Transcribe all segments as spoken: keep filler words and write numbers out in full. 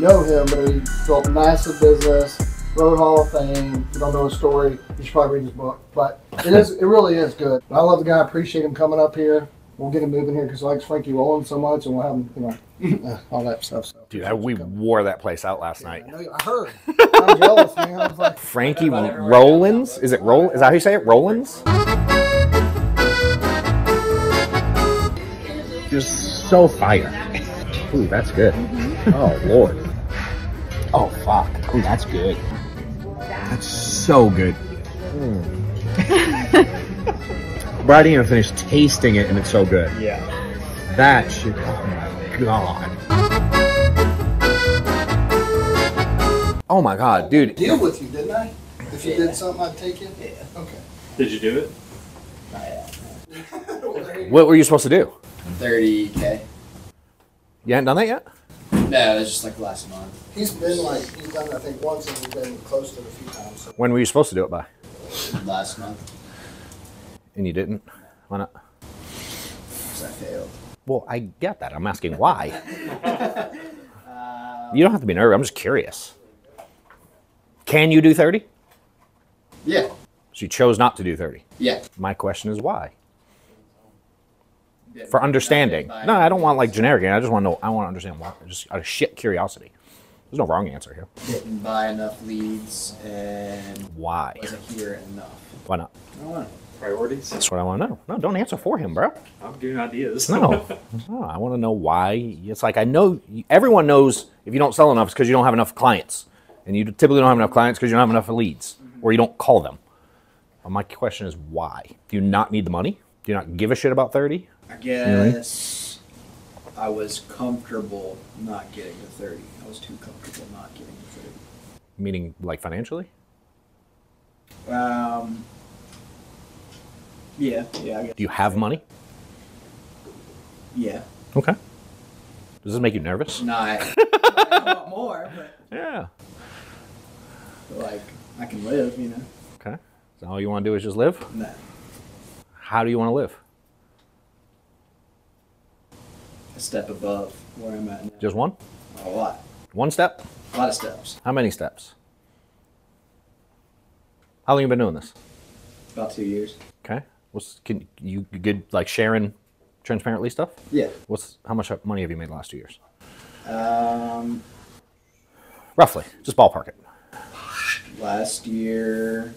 know him, but he built a massive business, wrote Hall of Fame. If you don't know his story, you should probably read his book. But it is, it really is good. I love the guy. I appreciate him coming up here. We'll get him moving here because I like Frankie Rollins so much, and we'll have him, you know, uh, all that stuff. So. Dude, I, we wore that place out last yeah, night. I, know, I heard. I'm jealous, man. I was like, Frankie Rollins? Is it Roll? Is that how you say it? Rollins? Just so fire. Ooh, that's good. Mm-hmm. Oh, Lord. Oh, fuck. Ooh, that's good. That's so good. Mm. But I didn't even finish tasting it, and it's so good. Yeah. That shit, oh my God. Oh my God, dude. I deal with you, didn't I? If you yeah. did something, I'd take it? Yeah. Okay. Did you do it? Not yet. What were you supposed to do? thirty K. You hadn't done that yet? No, it was just like last month. He's been like, he's done it, I think, once, and he's been close to it a few times. So. When were you supposed to do it by? Last month. And you didn't? Why not? Because I failed. Well, I get that. I'm asking why. um, you don't have to be nervous. I'm just curious. Can you do thirty? Yeah. So you chose not to do thirty? Yeah. My question is why? Yeah, for understanding. No, I don't want like generic. I just want to know. I want to understand why. Just out of shit curiosity. There's no wrong answer here. Didn't buy enough leads and... Why? Wasn't here enough. Why not? I don't know. Priorities? That's what I want to know. No, don't answer for him, bro. I'm giving ideas. no. no, I want to know why. It's like I know everyone knows if you don't sell enough, it's because you don't have enough clients, and you typically don't have enough clients because you don't have enough leads, mm-hmm. or you don't call them. Well, my question is why? Do you not need the money? Do you not give a shit about thirty? I guess you know I, mean? I was comfortable not getting to thirty. I was too comfortable not getting to thirty. Meaning, like financially? Um. Yeah, yeah. I guess. Do you have money? Yeah. Okay. Does this make you nervous? No, I, I want more, but... Yeah. But like, I can live, you know? Okay. So all you want to do is just live? No. How do you want to live? A step above where I'm at now. Just one? A lot. One step? A lot of steps. How many steps? How long have you been doing this? About two years. Okay. What's, can you good like sharing transparently stuff? Yeah. What's how much money have you made the last two years? Um, roughly, just ballpark it. Last year,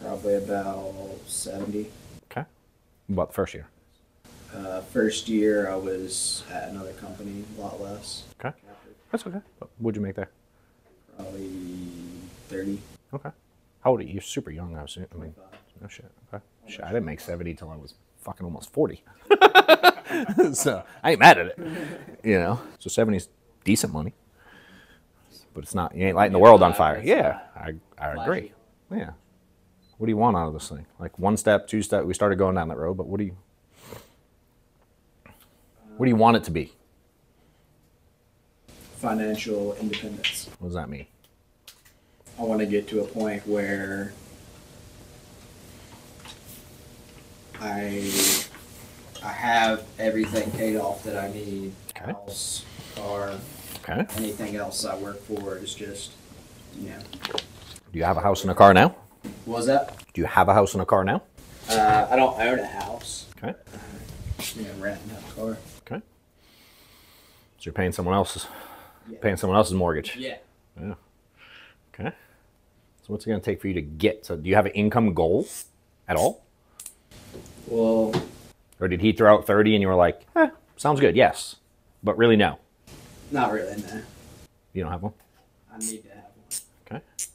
probably about seventy. Okay. About the first year. Uh, first year, I was at another company, a lot less. Okay. That's okay. What'd you make there? Probably thirty. Okay. How old are you? You're super young, I was I mean. No shit. Okay. Shit, I didn't make seventy till I was fucking almost forty. So I ain't mad at it. You know? So seventy's decent money. But it's not, you ain't lighting the world on fire. Yeah, I, I agree. Yeah. What do you want out of this thing? Like one step, two step, we started going down that road, but what do you, what do you want it to be? Financial independence. What does that mean? I want to get to a point where I I have everything paid off that I need. Okay. House, car, okay. Anything else I work for is just, you know. Do you have a house and a car now? What was that? Do you have a house and a car now? Uh, I don't own a house. Okay. Uh, you know, renting a car. Okay. So you're paying someone else's, yeah. paying someone else's mortgage. Yeah. Yeah. Okay. So what's it going to take for you to get? So do you have an income goal at all? Well, or did he throw out thirty and you were like, eh, sounds good, yes. But really, no. Not really, no. You don't have one? I need to have one. Okay. It's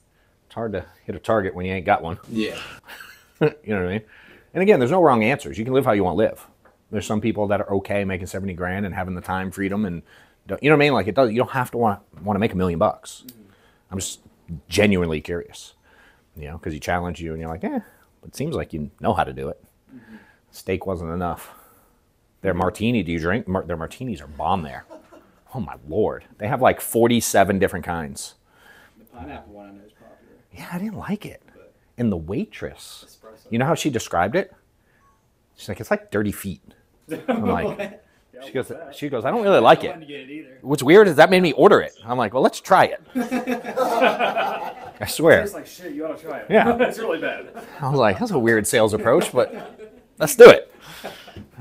hard to hit a target when you ain't got one. Yeah. You know what I mean? And again, there's no wrong answers. You can live how you want to live. There's some people that are okay making seventy grand and having the time freedom and, don't, you know what I mean? Like it does, you don't have to want to, want to make a million bucks. Mm-hmm. I'm just genuinely curious, you know, because he challenged you and you're like, eh, it seems like you know how to do it. Mm-hmm. Steak wasn't enough. Their martini, do you drink? Mar their martinis are bomb there. Oh my Lord. They have like forty-seven different kinds. The pineapple one I know is popular. Yeah, I didn't like it. But and the waitress, espresso. You know how she described it? She's like, it's like dirty feet. I'm like, She goes, she goes, I don't really like it. What's weird is that made me order it. I'm like, well, let's try it. I swear. It's like, shit, you ought to try it. Yeah. It's really bad. I was like, that's a weird sales approach, but let's do it.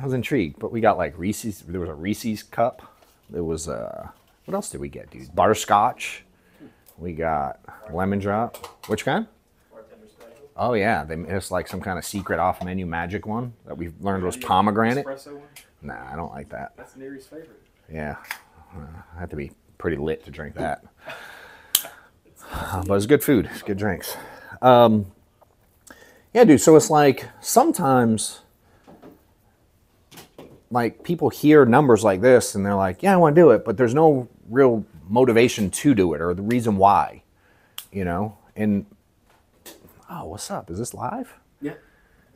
I was intrigued. But we got like Reese's. There was a Reese's cup. There was a, what else did we get, dude? Butterscotch. We got lemon drop. Which kind? Oh, yeah. They, it's like some kind of secret off-menu magic one that we learned was pomegranate. Espresso one? Nah, I don't like that. That's Neary's favorite. Yeah. Uh, I have to be pretty lit to drink that. uh, but it's good food. It's good drinks. Um, yeah, dude. So it's like sometimes like people hear numbers like this and they're like, yeah, I want to do it. But there's no real motivation to do it or the reason why, you know? And, oh, what's up? Is this live? Yeah.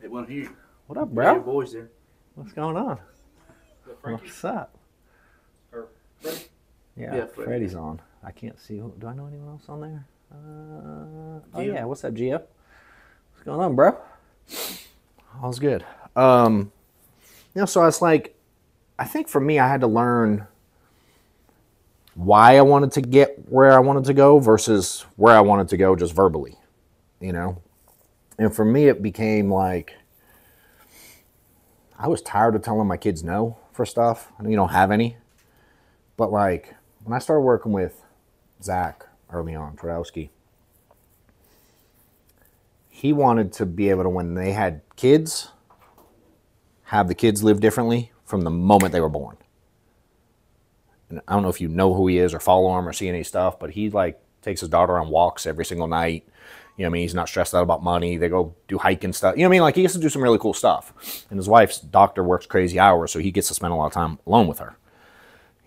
It wasn't here. What up, bro? Yeah, your boy's there. What's going on? What's up? Or Freddy? Yeah, yeah, Freddy. Freddy's on. I can't see. Who, do I know anyone else on there? Uh, oh, yeah. What's up, Gio? What's going on, bro? All's good. Um, you know, so it's like, I think for me, I had to learn why I wanted to get where I wanted to go versus where I wanted to go just verbally, you know? And for me, it became like, I was tired of telling my kids no for stuff. I mean, you don't have any. But like when I started working with Zach early on, Perowski, he wanted to be able to, when they had kids, have the kids live differently from the moment they were born. And I don't know if you know who he is or follow him or see any stuff, but he like takes his daughter on walks every single night. You know what I mean? He's not stressed out about money. They go do hiking stuff. You know what I mean? Like, he gets to do some really cool stuff. And his wife's doctor works crazy hours, so he gets to spend a lot of time alone with her.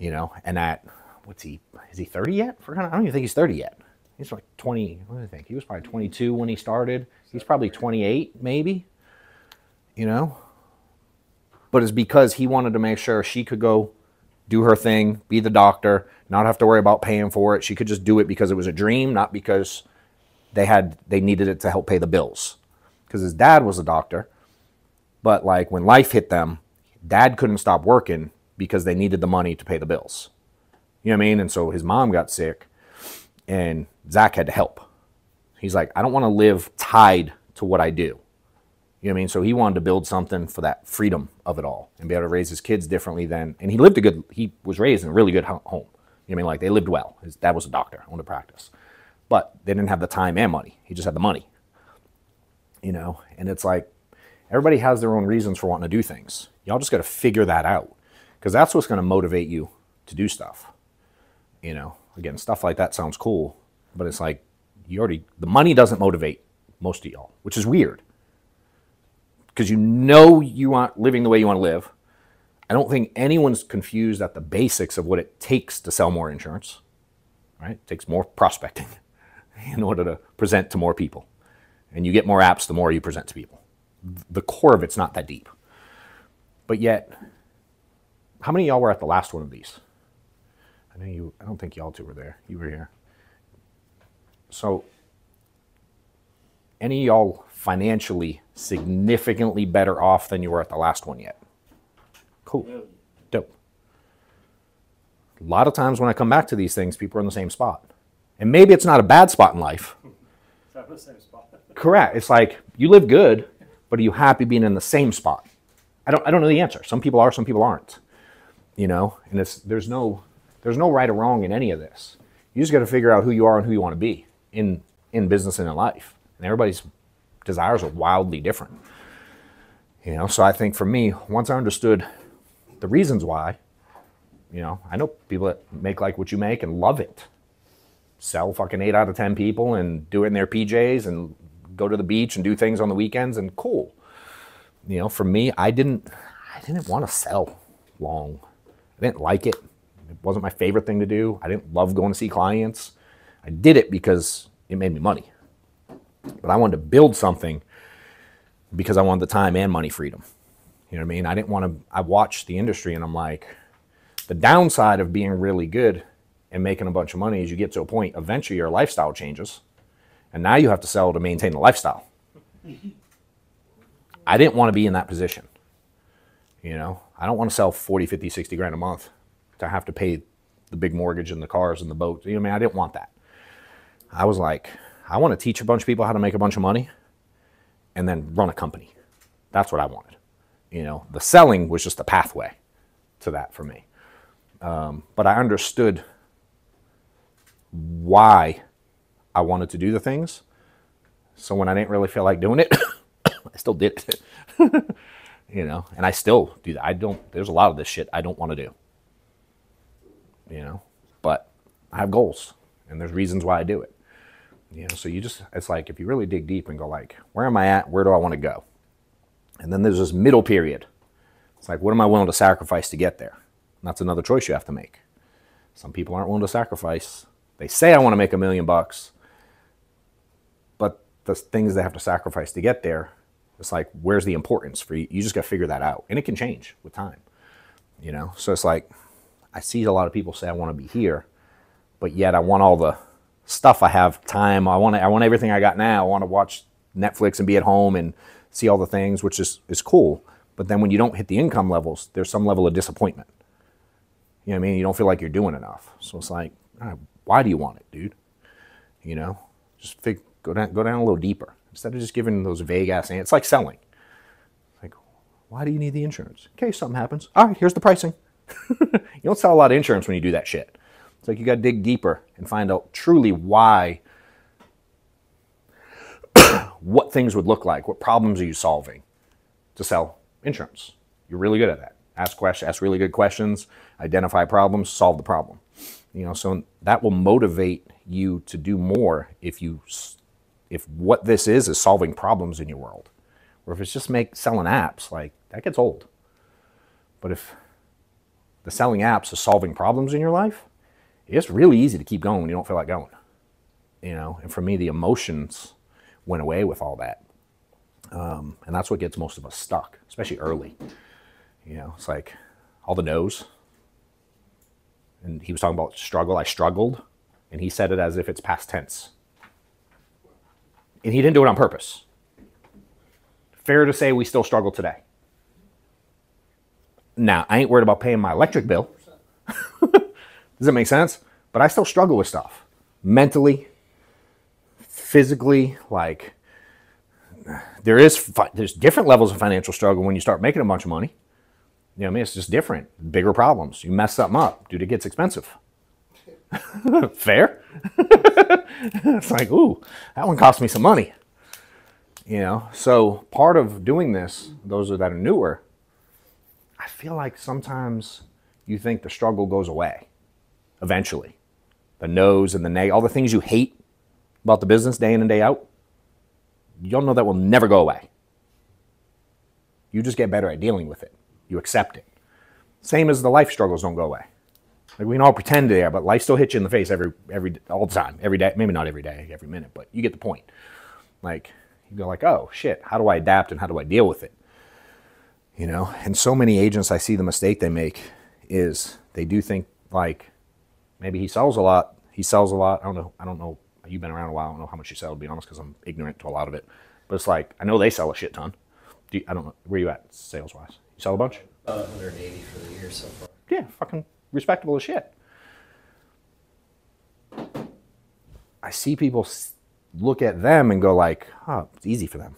You know? And at, what's he, is he thirty yet? I don't even think he's thirty yet. He's like twenty, what do I think? He was probably twenty-two when he started. He's probably twenty-eight, maybe. You know? But it's because he wanted to make sure she could go do her thing, be the doctor, not have to worry about paying for it. She could just do it because it was a dream, not because they had, they needed it to help pay the bills, because his dad was a doctor. But like when life hit them, dad couldn't stop working because they needed the money to pay the bills. You know what I mean? And so his mom got sick and Zach had to help. He's like, I don't want to live tied to what I do. You know what I mean? So he wanted to build something for that freedom of it all and be able to raise his kids differently than, and he lived a good, he was raised in a really good home. You know what I mean? Like, they lived well. His dad was a doctor, owned a practice. But they didn't have the time and money. He just had the money, you know? And it's like, everybody has their own reasons for wanting to do things. Y'all just got to figure that out, because that's what's going to motivate you to do stuff. You know, again, stuff like that sounds cool, but it's like, you already, the money doesn't motivate most of y'all, which is weird, because you know you aren't living the way you want to live. I don't think anyone's confused at the basics of what it takes to sell more insurance, right? It takes more prospecting in order to present to more people. And you get more apps the more you present to people. The core of it's not that deep. But yet, how many of y'all were at the last one of these? I know you, I don't think y'all two were there. You were here. So, any of y'all financially significantly better off than you were at the last one yet? Cool. Yeah. Dope. A lot of times when I come back to these things, people are in the same spot. And maybe it's not a bad spot in life. It's not the same spot. Correct. It's like, you live good, but are you happy being in the same spot? I don't, I don't know the answer. Some people are, some people aren't. You know, and it's, there's no, there's no right or wrong in any of this. You just got to figure out who you are and who you want to be in, in business and in life. And everybody's desires are wildly different. You know, so I think for me, once I understood the reasons why, you know, I know people that make like what you make and love it. Sell fucking eight out of ten people and do it in their P Js and go to the beach and do things on the weekends and cool. You know, for me, I didn't, I didn't want to sell long. I didn't like it. It wasn't my favorite thing to do. I didn't love going to see clients. I did it because it made me money. But I wanted to build something because I wanted the time and money freedom. You know what I mean? I didn't want to, I watched the industry and I'm like, the downside of being really good and making a bunch of money is you get to a point, eventually your lifestyle changes, and now you have to sell to maintain the lifestyle. I didn't want to be in that position. You know, I don't want to sell forty, fifty, sixty grand a month to have to pay the big mortgage and the cars and the boats. You know what I mean? I didn't want that. I was like, I want to teach a bunch of people how to make a bunch of money and then run a company. That's what I wanted. You know, the selling was just a pathway to that for me. Um, but I understood why I wanted to do the things. So when I didn't really feel like doing it, I still did it. You know, and I still do that. I don't, there's a lot of this shit I don't want to do. You know, but I have goals and there's reasons why I do it. You know, so you just, it's like, if you really dig deep and go like, where am I at? Where do I want to go? And then there's this middle period. It's like, what am I willing to sacrifice to get there? And that's another choice you have to make. Some people aren't willing to sacrifice. They say, I want to make a million bucks, but the things they have to sacrifice to get there, it's like, where's the importance for you? You just got to figure that out. And it can change with time, you know? So it's like, I see a lot of people say, I want to be here, but yet I want all the stuff. I have time. I want to, I want everything I got now. I want to watch Netflix and be at home and see all the things, which is, is cool. But then when you don't hit the income levels, there's some level of disappointment. You know what I mean? You don't feel like you're doing enough. So it's like, all right, why do you want it, dude? You know, just fig- go down, go down a little deeper. Instead of just giving those vague ass answers, it's like selling. It's like, why do you need the insurance? In case something happens. All right, here's the pricing. You don't sell a lot of insurance when you do that shit. It's like you got to dig deeper and find out truly why, what things would look like, what problems are you solving to sell insurance. You're really good at that. Ask questions, ask really good questions, identify problems, solve the problem. You know, so that will motivate you to do more if you if what this is is solving problems in your world, or if it's just make selling apps, like that gets old. But if the selling apps is solving problems in your life, it's really easy to keep going when you don't feel like going, you know? And for me, the emotions went away with all that. Um, and that's what gets most of us stuck, especially early. You know, it's like all the no's. And he was talking about struggle. I struggled. And he said it as if it's past tense. And he didn't do it on purpose. Fair to say we still struggle today. Now, I ain't worried about paying my electric bill. Does that make sense? But I still struggle with stuff. Mentally, physically, like there is, there's different levels of financial struggle when you start making a bunch of money. You know what I mean? It's just different. Bigger problems. You mess something up, dude, it gets expensive. Fair? It's like, ooh, that one cost me some money. You know, so part of doing this, those that are newer, I feel like sometimes you think the struggle goes away eventually. The no's and the nay, all the things you hate about the business day in and day out, you'll know that will never go away. You just get better at dealing with it. You accept it. Same as the life struggles don't go away. Like we can all pretend they are, but life still hits you in the face every, every, all the time, every day. Maybe not every day, every minute, but you get the point. Like you go like, oh shit, how do I adapt and how do I deal with it? You know, and so many agents, I see the mistake they make is they do think like maybe he sells a lot. He sells a lot. I don't know. I don't know. You've been around a while. I don't know how much you sell, to be honest, because I'm ignorant to a lot of it. But it's like, I know they sell a shit ton. Do you, I don't know. Where you at sales wise? You sell a bunch? About one hundred eighty for the year so far. Yeah, fucking respectable as shit. I see people look at them and go like, oh, it's easy for them.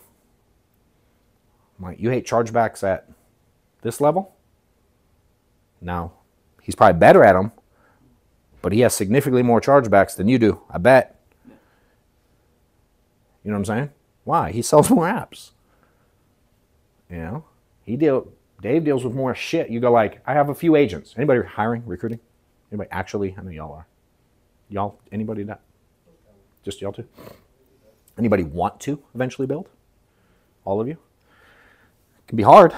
I'm like, you hate chargebacks at this level? No. He's probably better at them, but he has significantly more chargebacks than you do, I bet. You know what I'm saying? Why? He sells more apps. You know? He deal Dave deals with more shit. You go like, I have a few agents. Anybody hiring, recruiting? Anybody actually? I know y'all are. Y'all, anybody that? Just y'all two? Anybody want to eventually build? All of you? It can be hard. You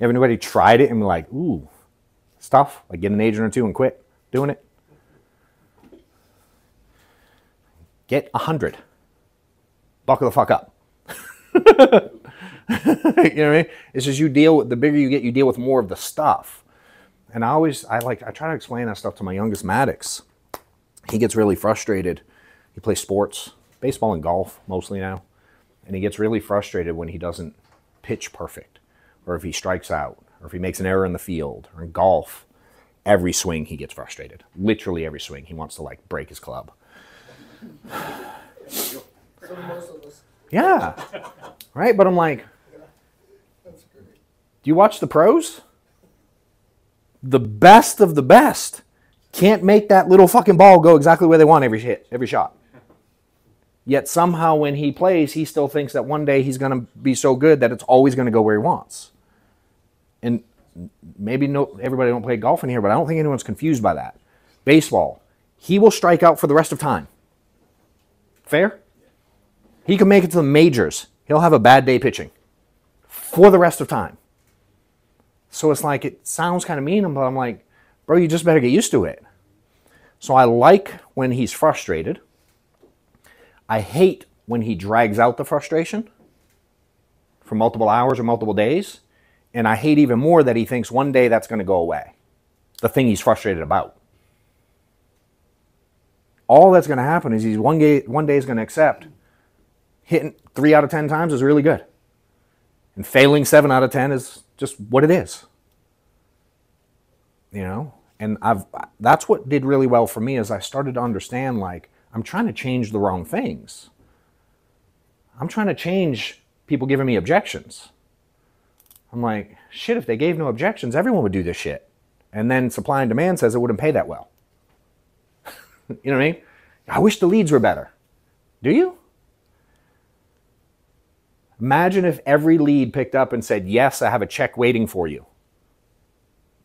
have anybody tried it and be like, ooh, it's tough. Like get an agent or two and quit doing it. Get a hundred. Buckle the fuck up. You know what I mean? It's just you deal with, the bigger you get, you deal with more of the stuff. And I always, I like, I try to explain that stuff to my youngest Maddox. He gets really frustrated. He plays sports, baseball and golf mostly now. And he gets really frustrated when he doesn't pitch perfect or if he strikes out or if he makes an error in the field or in golf, every swing he gets frustrated. Literally every swing he wants to like break his club. So most of us. Yeah, right. But I'm like, that's great. Do you watch the pros? The best of the best can't make that little fucking ball go exactly where they want every hit, every shot. Yet somehow when he plays, he still thinks that one day he's going to be so good that it's always going to go where he wants. And maybe no, everybody don't play golf in here, but I don't think anyone's confused by that. Baseball, he will strike out for the rest of time. Fair? He can make it to the majors. He'll have a bad day pitching for the rest of time. So it's like, it sounds kind of mean, but I'm like, bro, you just better get used to it. So I like when he's frustrated. I hate when he drags out the frustration for multiple hours or multiple days. And I hate even more that he thinks one day that's going to go away, the thing he's frustrated about. All that's going to happen is he's one day, one day is going to accept hitting three out of ten times is really good. And failing seven out of ten is just what it is. You know? And I've that's what did really well for me is I started to understand, like, I'm trying to change the wrong things. I'm trying to change people giving me objections. I'm like, shit, if they gave no objections, everyone would do this shit. And then supply and demand says it wouldn't pay that well. You know what I mean? I wish the leads were better. Do you? Imagine if every lead picked up and said, yes, I have a check waiting for you.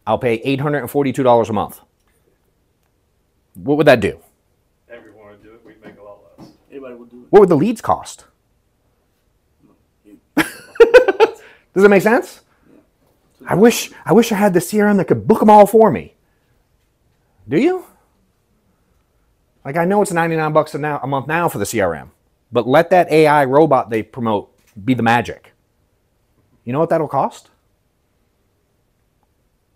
I'll pay eight hundred forty-two dollars a month. What would that do? Everyone would do it. We'd make a lot less. Anybody would do it. What would the leads cost? Does it make sense? I wish I wish I had the C R M that could book them all for me. Do you? Like, I know it's ninety-nine bucks a, now, a month now for the C R M, but let that A I robot they promote be the magic. You know what that'll cost?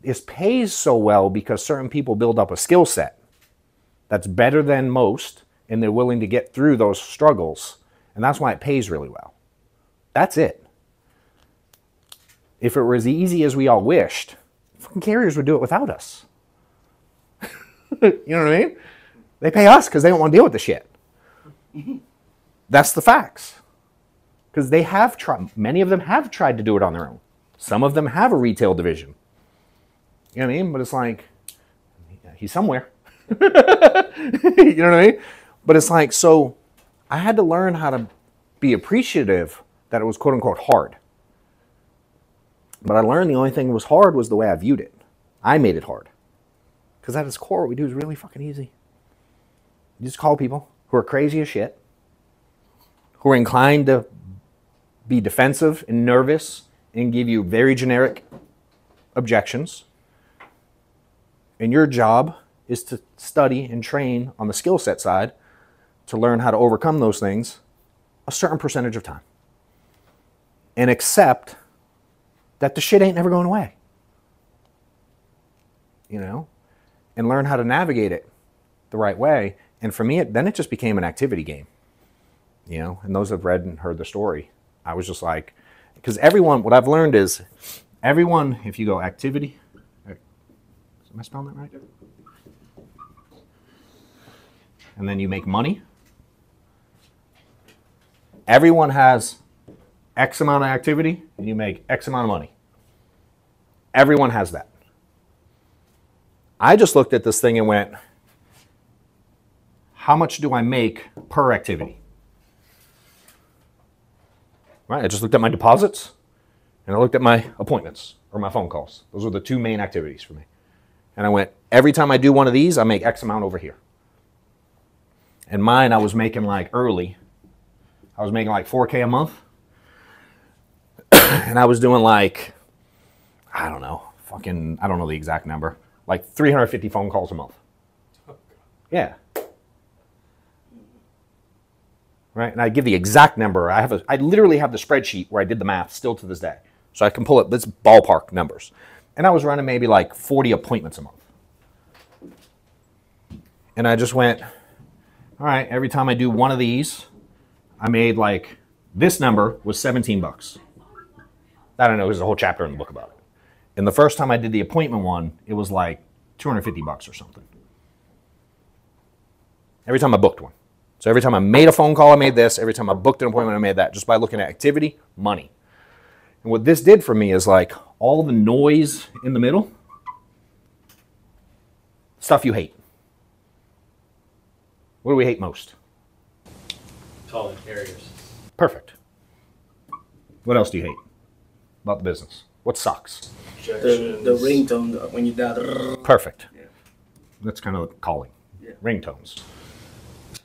It pays so well because certain people build up a skill set that's better than most, and they're willing to get through those struggles, and that's why it pays really well. That's it. If it were as easy as we all wished, fucking carriers would do it without us. You know what I mean? They pay us because they don't want to deal with the shit. That's the facts. Because they have tried, many of them have tried to do it on their own. Some of them have a retail division. You know what I mean? But it's like, he's somewhere. You know what I mean? But it's like, so I had to learn how to be appreciative that it was quote unquote hard. But I learned the only thing that was hard was the way I viewed it. I made it hard. Because at its core, what we do is really fucking easy. You just call people who are crazy as shit, who are inclined to be defensive and nervous and give you very generic objections. And your job is to study and train on the skill set side to learn how to overcome those things a certain percentage of time. And accept that the shit ain't never going away. You know? And learn how to navigate it the right way. And for me, it, then it just became an activity game. You know? And those that have read and heard the story, I was just like, because everyone, what I've learned is, everyone, if you go activity, am I spelling that right? And then you make money. Everyone has X amount of activity, and you make X amount of money. Everyone has that. I just looked at this thing and went, how much do I make per activity? Right, I just looked at my deposits, and I looked at my appointments, or my phone calls. Those were the two main activities for me. And I went, every time I do one of these, I make X amount over here. And mine, I was making like early. I was making like four K a month. And I was doing like, I don't know, fucking, I don't know the exact number, like three hundred fifty phone calls a month. Yeah. Right? And I give the exact number. I have a, I literally have the spreadsheet where I did the math still to this day. So I can pull up this ballpark numbers. And I was running maybe like forty appointments a month. And I just went, all right, every time I do one of these, I made like, this number was seventeen bucks. I don't know, there's a whole chapter in the book about it. And the first time I did the appointment one, it was like two hundred fifty bucks or something. Every time I booked one. So every time I made a phone call, I made this. Every time I booked an appointment, I made that. Just by looking at activity, money. And what this did for me is like all the noise in the middle, stuff you hate. What do we hate most? Calling carriers. Perfect. What else do you hate about the business? What sucks? The, the ringtone when you dial. Perfect. Yeah. That's kind of calling. Yeah. Ringtones.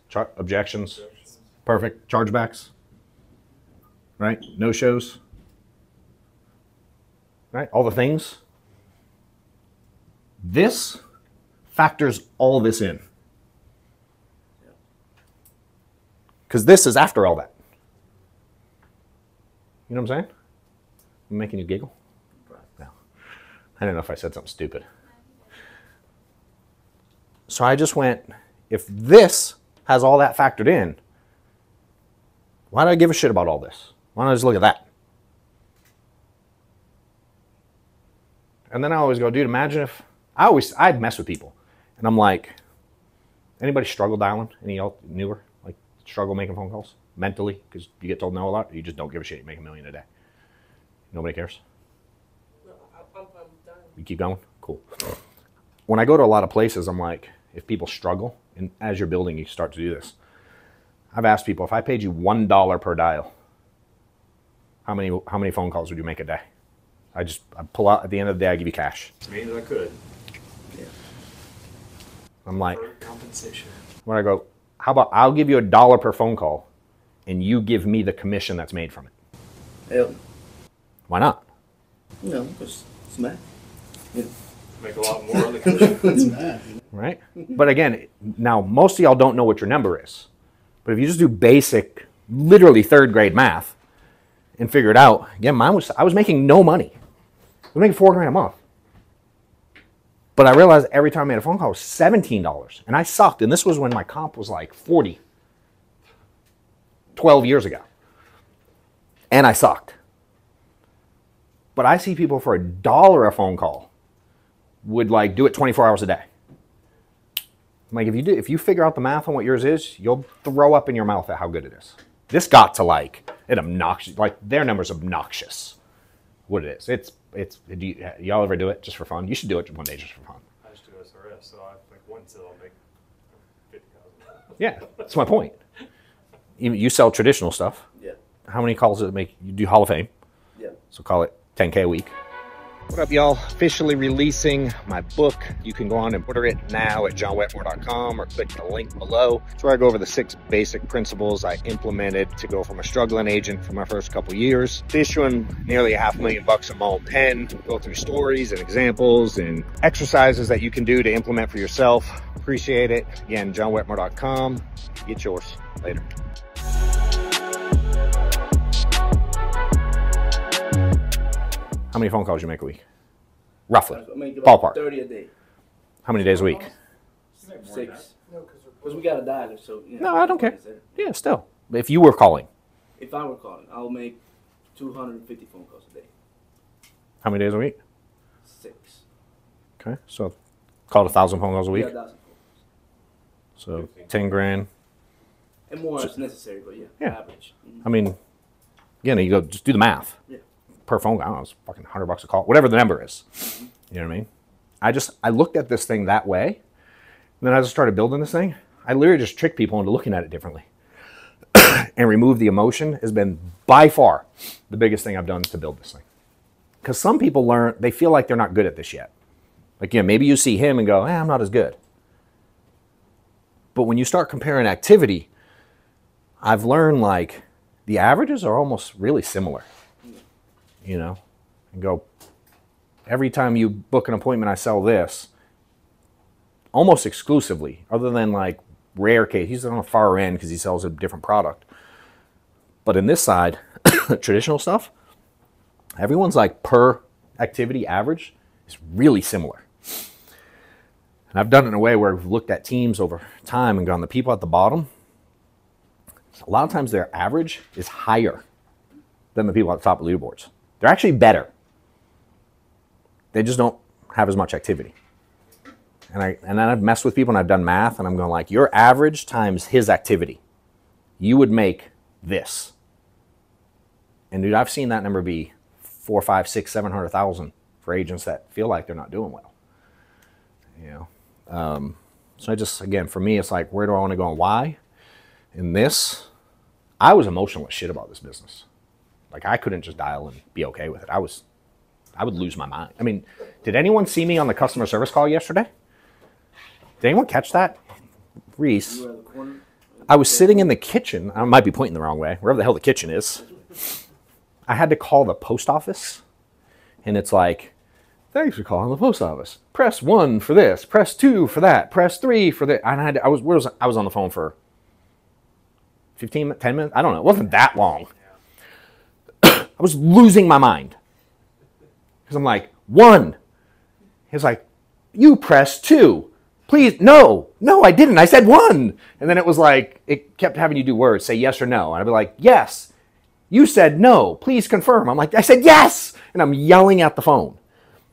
Char objections. objections. Perfect. Chargebacks. Right? No shows. Right? All the things. This factors all this in. Because this is after all that. You know what I'm saying? I'm making you giggle? No. I don't know if I said something stupid. So I just went, if this has all that factored in, why do I give a shit about all this? Why don't I just look at that? And then I always go, dude, imagine if... I always, I'd mess with people. And I'm like, anybody struggle dialing? Any y'all newer? Like, struggle making phone calls? Mentally? Because you get told no a lot, or you just don't give a shit. You make a million a day. Nobody cares? No, I'm, I'm done. You keep going? Cool. When I go to a lot of places, I'm like, if people struggle, and as you're building, you start to do this. I've asked people, if I paid you one dollar per dial, how many, how many phone calls would you make a day? I just I pull out, at the end of the day, I give you cash. As many as I could. Yeah. I'm like, for compensation. When I go, how about I'll give you a dollar per phone call, and you give me the commission that's made from it? Hell. Why not? No, because it's math. Yeah. Make a lot more on the commission. It's math. Right? But again, now most of y'all don't know what your number is. But if you just do basic, literally third grade math and figure it out, again, mine was, I was making no money. I was making four grand a month. But I realized every time I made a phone call, it was seventeen dollars. And I sucked. And this was when my comp was like forty. twelve years ago. And I sucked. But I see people for a dollar a phone call would like do it twenty-four hours a day. I'm like, if you do, if you figure out the math on what yours is, you'll throw up in your mouth at how good it is. This got to like an obnoxious, like their number's obnoxious. What it is, it's it's. Do y'all ever do it just for fun? You should do it one day just for fun. I just do S R S, so I like one sale, I'll make fifty thousand. Yeah, that's my point. You, you sell traditional stuff. Yeah. How many calls does it make? You do Hall of Fame. Yeah. So call it ten K a week. What up, y'all? Officially releasing my book. You can go on and order it now at john wetmore dot com or click the link below. It's where I go over the six basic principles I implemented to go from a struggling agent for my first couple years to issuing nearly a half million bucks a month pen. Go through stories and examples and exercises that you can do to implement for yourself. Appreciate it. Again, john wetmore dot com. Get yours. Later. How many phone calls you make a week? Roughly. I make about ballpark. thirty a day. How many days a week? Six. Because we got a dialer, so. You know, no, I don't care. Yeah, still. If you were calling. If I were calling, I'll make two hundred fifty phone calls a day. How many days a week? Six. Okay, so call it one thousand phone calls a week. Yeah, one thousand calls. So ten grand. And more so, is necessary, but yeah, yeah. Average. Mm-hmm. I mean, again, you go just do the math. Yeah. Per phone, I don't know, it's fucking one hundred bucks a call, whatever the number is. You know what I mean? I just, I looked at this thing that way, and then I just started building this thing. I literally just tricked people into looking at it differently. And remove the emotion has been by far the biggest thing I've done to build this thing. Because some people learn, they feel like they're not good at this yet. Like, you know, maybe you see him and go, eh, I'm not as good. But when you start comparing activity, I've learned like the averages are almost really similar. You know, and go, every time you book an appointment, I sell this almost exclusively, other than like rare case. He's on the far end because he sells a different product. But in this side, traditional stuff, everyone's like per activity average is really similar. And I've done it in a way where I've looked at teams over time and gone, the people at the bottom, a lot of times their average is higher than the people at the top of leaderboards. They're actually better. they just don't have as much activity. And, I, and then I've messed with people and I've done math and I'm going like, your average times his activity, you would make this. And dude, I've seen that number be four, five, six, seven hundred thousand for agents that feel like they're not doing well. You know, um, so I just, again, for me, it's like, where do I want to go and why? In this, I was emotional as shit about this business. Like I couldn't just dial and be okay with it. I was, I would lose my mind. I mean, did anyone see me on the customer service call yesterday? Did anyone catch that? Reese, I was sitting in the kitchen. I might be pointing the wrong way, wherever the hell the kitchen is. I had to call the post office and it's like, thanks for calling the post office. Press one for this, press two for that, press three for that. And I, had to, I, was, where was, I was on the phone for fifteen, ten minutes. I don't know. It wasn't that long. I was losing my mind. Because I'm like, one. He's like, you pressed two. Please, no, no, I didn't. I said one. And then it was like, it kept having you do words, say yes or no. And I'd be like, yes. You said no, please confirm. I'm like, I said yes. And I'm yelling at the phone.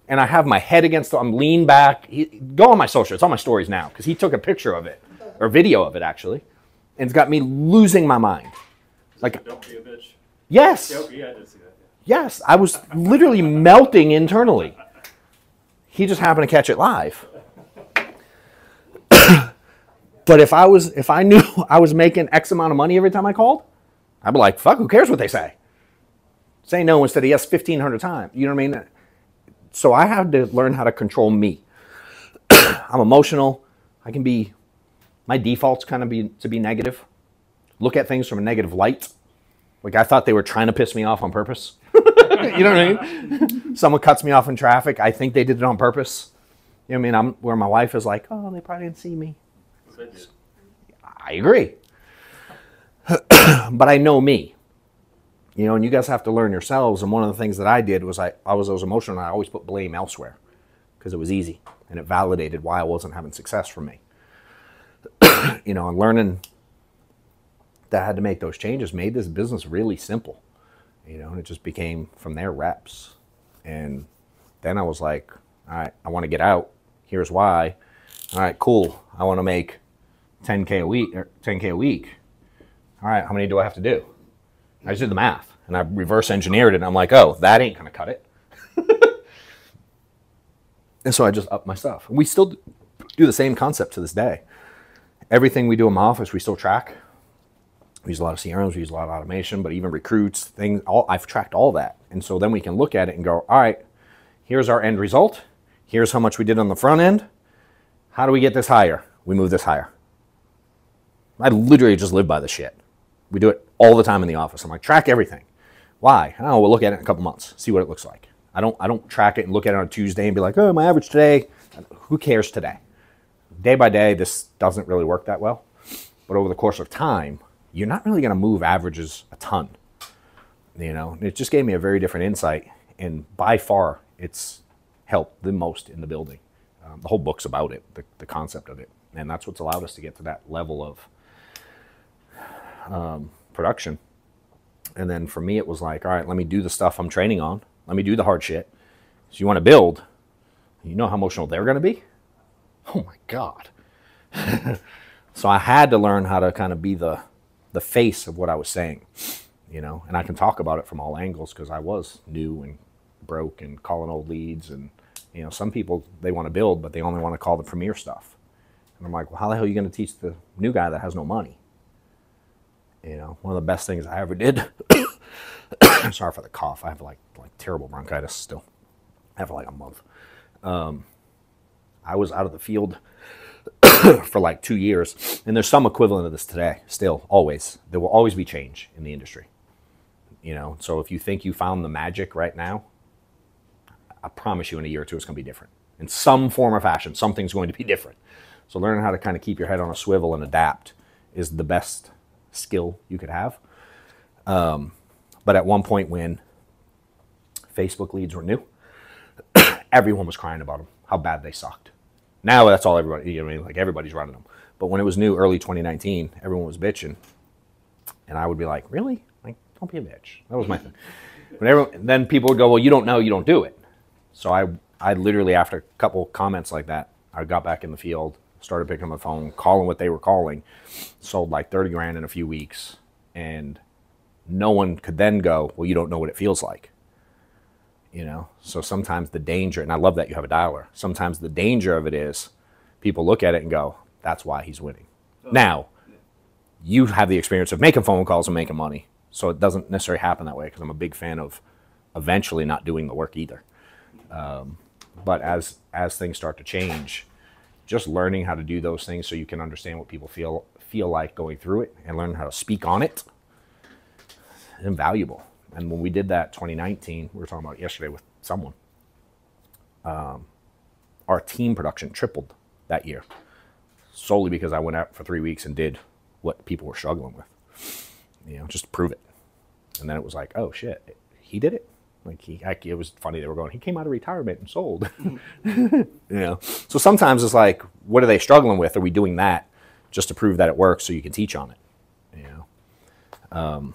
And I have my head against the, I'm leaned back. He, go on my social, it's on my stories now. Because he took a picture of it, or video of it actually. And it's got me losing my mind. Like, don't be a bitch. Yes. Yeah, I did see that. Yes, I was literally melting internally. He just happened to catch it live. But if I was, if I knew I was making X amount of money every time I called, I'd be like, fuck, who cares what they say? Say no instead of yes fifteen hundred times. You know what I mean? So I had to learn how to control me. I'm emotional. I can be, my default's kind of be to be negative. Look at things from a negative light. Like I thought they were trying to piss me off on purpose. You know what I mean? Someone cuts me off in traffic. I think they did it on purpose. You know what I mean? I'm, where my wife is like, oh, they probably didn't see me. I agree. But I know me, you know, and you guys have to learn yourselves. And one of the things that I did was I, I was always emotional and I always put blame elsewhere because it was easy and it validated why I wasn't having success for me. You know, and learning that I had to make those changes made this business really simple, you know, and it just became from their reps. And then I was like, all right, I want to get out. Here's why. All right, cool. I want to make ten K a week or ten K a week. All right, how many do I have to do? I just did the math and I reverse engineered it. And I'm like, oh, that ain't going to cut it. And so I just upped my stuff. We still do the same concept to this day. Everything we do in my office, we still track. We use a lot of C R Ms, we use a lot of automation, but even recruits, things, all, I've tracked all that. And so then we can look at it and go, all right, here's our end result. Here's how much we did on the front end. How do we get this higher? We move this higher. I literally just live by this shit. We do it all the time in the office. I'm like, track everything. Why? Oh, we'll look at it in a couple months, see what it looks like. I don't, I don't track it and look at it on a Tuesday and be like, oh, my average today. Who cares today? Day by day, this doesn't really work that well. But over the course of time, you're not really going to move averages a ton. You know, it just gave me a very different insight. And by far, it's helped the most in the building. Um, the whole book's about it, the, the concept of it. And that's what's allowed us to get to that level of um, production. And then for me, it was like, all right, let me do the stuff I'm training on. Let me do the hard shit. So you want to build, you know how emotional they're going to be? Oh my God. So I had to learn how to kind of be the, the face of what I was saying, you know, and I can talk about it from all angles because I was new and broke and calling old leads. And, you know, some people, they want to build, but they only want to call the premier stuff. And I'm like, well, how the hell are you going to teach the new guy that has no money? You know, one of the best things I ever did. Sorry for the cough. I have like like terrible bronchitis still. I have like a month. Um, I was out of the field for like two years. And there's some equivalent of this today, still, always. There will always be change in the industry. You know, so if you think you found the magic right now, I promise you in a year or two it's going to be different. In some form or fashion, something's going to be different. So learning how to kind of keep your head on a swivel and adapt is the best skill you could have. Um, but at one point when Facebook leads were new, everyone was crying about them, how bad they sucked. Now that's all everybody, you know what I mean? Like everybody's running them. But when it was new, early twenty nineteen, everyone was bitching. And I would be like, really? Like, don't be a bitch. That was my thing. When everyone, then people would go, well, you don't know, you don't do it. So I I literally, after a couple comments like that, I got back in the field, started picking up the phone, calling what they were calling, sold like thirty grand in a few weeks. And no one could then go, well, you don't know what it feels like. You know, so sometimes the danger, and I love that you have a dialer, sometimes the danger of it is people look at it and go, that's why he's winning. Oh. Now, you have the experience of making phone calls and making money, so it doesn't necessarily happen that way, because I'm a big fan of eventually not doing the work either. Um, but as, as things start to change, just learning how to do those things so you can understand what people feel, feel like going through it and learn how to speak on it is invaluable. And when we did that twenty nineteen, we were talking about it yesterday with someone, um, our team production tripled that year solely because I went out for three weeks and did what people were struggling with, you know, just to prove it. And then it was like, oh shit, he did it. Like he, I, it was funny. They were going, he came out of retirement and sold, you know? So sometimes it's like, what are they struggling with? Are we doing that just to prove that it works so you can teach on it? You know? Um,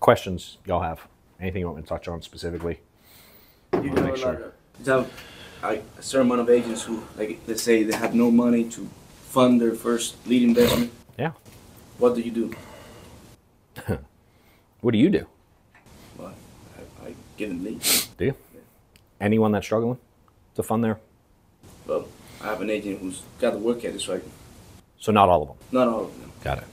Questions y'all have? Anything you want me to touch on specifically? You know, make sure. Like, you have a certain amount of agents who, like, let's say they have no money to fund their first lead investment. Yeah. What do you do? What do you do? Well, I, I get a lead. Do you? Yeah. Anyone that's struggling to fund their? Well, I have an agent who's got to work at this right now. So not all of them? Not all of them. Got it.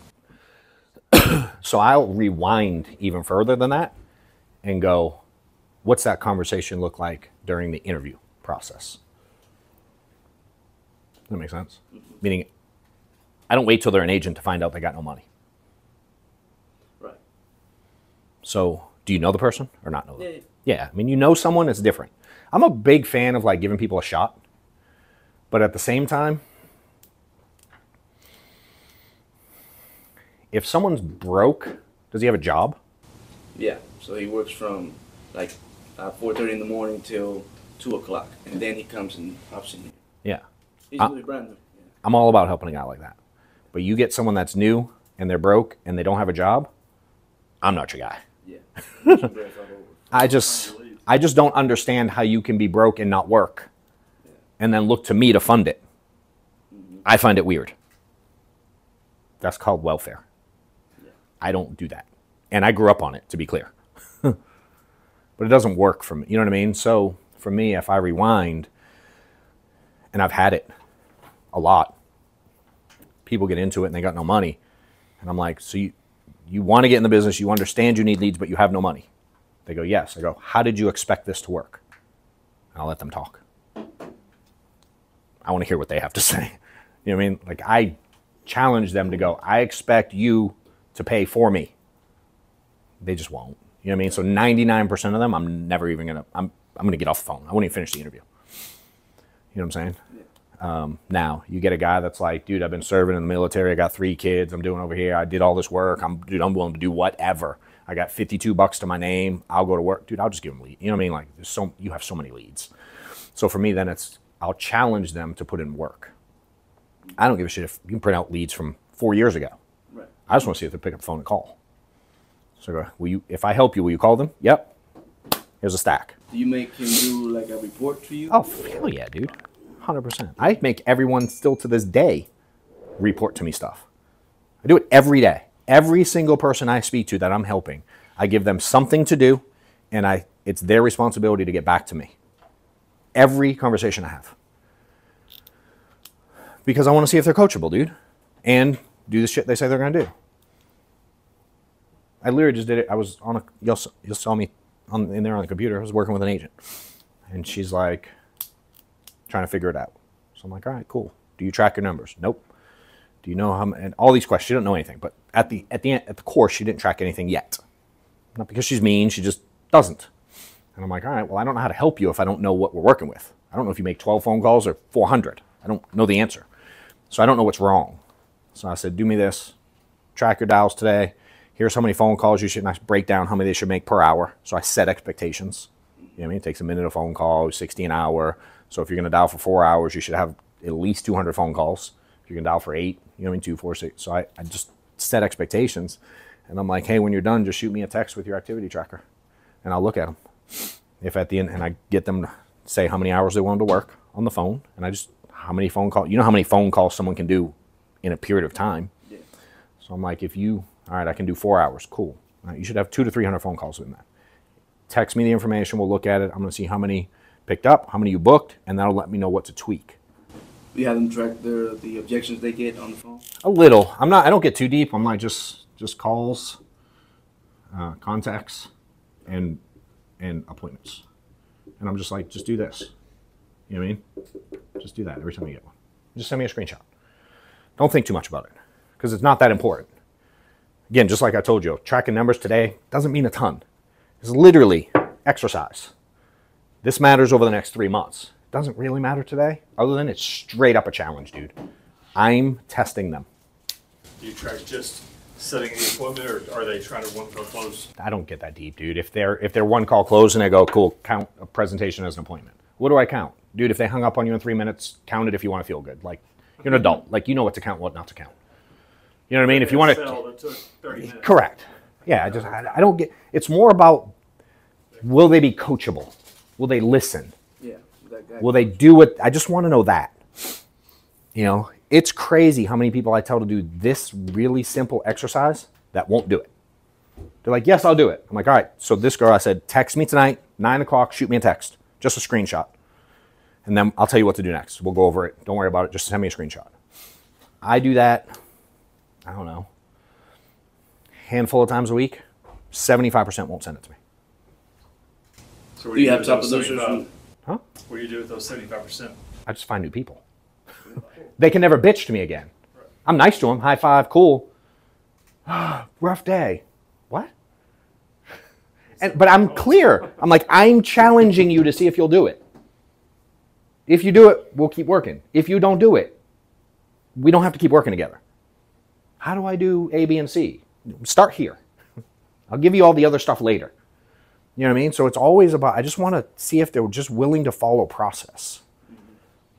So I'll rewind even further than that and go, what's that conversation look like during the interview process? Does that make sense? Mm-hmm. Meaning I don't wait till they're an agent to find out they got no money. Right. So do you know the person or not know them? Yeah. Yeah, I mean, you know someone, it's different. I'm a big fan of like giving people a shot, but at the same time, if someone's broke, does he have a job? Yeah, so he works from like uh, four thirty in the morning till two o'clock, and then he comes and hops in here. Yeah. He's I'm, really brand new. Yeah. I'm all about helping a guy like that. But you get someone that's new, and they're broke, and they don't have a job, I'm not your guy. Yeah. I just I just don't understand how you can be broke and not work, yeah, and then look to me to fund it. Mm-hmm. I find it weird. That's called welfare. I don't do that. And I grew up on it, to be clear. But it doesn't work for me. You know what I mean? So for me, if I rewind, and I've had it a lot, people get into it and they got no money. And I'm like, so you, you want to get in the business, you understand you need leads, but you have no money. They go, yes. I go, how did you expect this to work? And I'll let them talk. I want to hear what they have to say. You know what I mean? Like I challenge them to go, I expect you to pay for me. They just won't. You know what I mean? So ninety-nine percent of them, I'm never even gonna, I'm, I'm gonna get off the phone. I won't even finish the interview. You know what I'm saying? Yeah. Um, now, you get a guy that's like, dude, I've been serving in the military. I got three kids. I'm doing over here. I did all this work. I'm, dude, I'm willing to do whatever. I got fifty-two bucks to my name. I'll go to work. Dude, I'll just give them lead. You know what I mean? Like, there's so, you have so many leads. So for me, then it's, I'll challenge them to put in work. I don't give a shit if you can print out leads from four years ago. I just want to see if they pick up the phone and call. So uh, will you, if I help you, will you call them? Yep. Here's a stack. Do you make him do like a report to you? Oh, hell yeah, dude. one hundred percent. I make everyone still to this day report to me stuff. I do it every day. Every single person I speak to that I'm helping, I give them something to do, and I it's their responsibility to get back to me. Every conversation I have. Because I want to see if they're coachable, dude. And do the shit they say they're going to do. I literally just did it. I was on a, you'll, you'll saw me on, in there on the computer. I was working with an agent. And she's like, trying to figure it out. So I'm like, all right, cool. Do you track your numbers? Nope. Do you know how, and all these questions, she didn't know anything. But at the, at the, at the core, she didn't track anything yet. Not because she's mean, she just doesn't. And I'm like, all right, well, I don't know how to help you if I don't know what we're working with. I don't know if you make twelve phone calls or four hundred. I don't know the answer. So I don't know what's wrong. So I said, do me this, track your dials today. Here's how many phone calls you should, and I break down how many they should make per hour. So I set expectations. You know what I mean? It takes a minute a phone call, sixty an hour. So if you're going to dial for four hours, you should have at least two hundred phone calls. If you're going to dial for eight, you know what I mean? Two, four, six. So I, I just set expectations. And I'm like, hey, when you're done, just shoot me a text with your activity tracker. And I'll look at them. If at the end, and I get them say how many hours they wanted to work on the phone, and I just, how many phone calls, you know how many phone calls someone can do in a period of time. Yeah. So I'm like, if you, all right, I can do four hours, cool. All right, you should have two to three hundred phone calls in that. Text me the information, we'll look at it. I'm gonna see how many picked up, how many you booked, and that'll let me know what to tweak. You have them track their, the objections they get on the phone? A little. I'm not, I don't get too deep. I'm like just, just calls, uh, contacts, and, and appointments. And I'm just like, just do this. You know what I mean? Just do that every time you get one. Just send me a screenshot. Don't think too much about it because it's not that important. Again, just like I told you, tracking numbers today doesn't mean a ton. It's literally exercise. This matters over the next three months. It doesn't really matter today, other than it's straight up a challenge, dude. I'm testing them. Do you track just setting the appointment, or are they trying to one call close? I don't get that deep, dude. If they're if they're one call close and I go, cool, count a presentation as an appointment. What do I count? Dude, if they hung up on you in three minutes, count it if you want to feel good. Like, you're an adult. Like, you know what to count, what not to count. You know what I mean? If you want to... Correct. Yeah, I just, I, I don't get... It's more about, will they be coachable? Will they listen? Yeah. That guy will they do what... I just want to know that. You know, it's crazy how many people I tell to do this really simple exercise that won't do it. They're like, yes, I'll do it. I'm like, all right. So this girl, I said, text me tonight, nine o'clock, shoot me a text. Just a screenshot. And then I'll tell you what to do next. We'll go over it. Don't worry about it. Just send me a screenshot. I do that, I don't know, handful of times a week. seventy-five percent won't send it to me. So what do you, you have top of those? Huh? What do you do with those seventy-five percent? I just find new people. They can never bitch to me again. Right. I'm nice to them. High five. Cool. Rough day. What? And, but I'm clear. I'm like, I'm challenging you to see if you'll do it. If you do it, we'll keep working. If you don't do it, we don't have to keep working together. How do I do A, B, and C? Start here. I'll give you all the other stuff later. You know what I mean? So it's always about, I just want to see if they're just willing to follow process.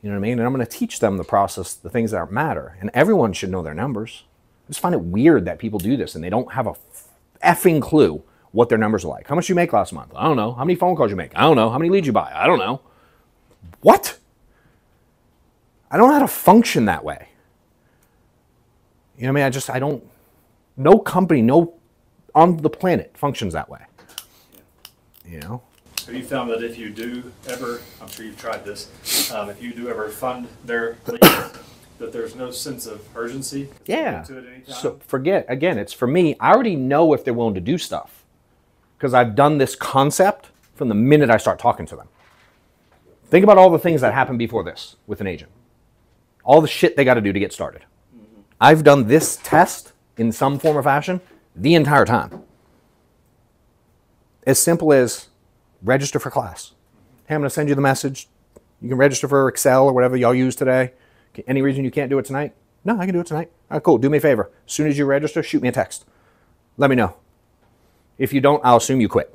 You know what I mean? And I'm going to teach them the process, the things that matter. And everyone should know their numbers. I just find it weird that people do this and they don't have a effing clue what their numbers are like. How much you make last month? I don't know. How many phone calls you make? I don't know. How many leads you buy? I don't know. What? I don't know how to function that way. You know what I mean? I just, I don't, no company, no, on the planet functions that way. You know? Have you found that if you do ever, I'm sure you've tried this, um, if you do ever fund their leads, that there's no sense of urgency? Yeah. To it anytime? So forget, again, it's for me, I already know if they're willing to do stuff because I've done this concept from the minute I start talking to them. Think about all the things that happened before this with an agent. All the shit they got to do to get started. Mm-hmm. I've done this test in some form or fashion the entire time. As simple as register for class. Hey, I'm going to send you the message. You can register for Excel or whatever y'all use today. Any reason you can't do it tonight? No, I can do it tonight. All right, cool. Do me a favor. As soon as you register, shoot me a text. Let me know. If you don't, I'll assume you quit.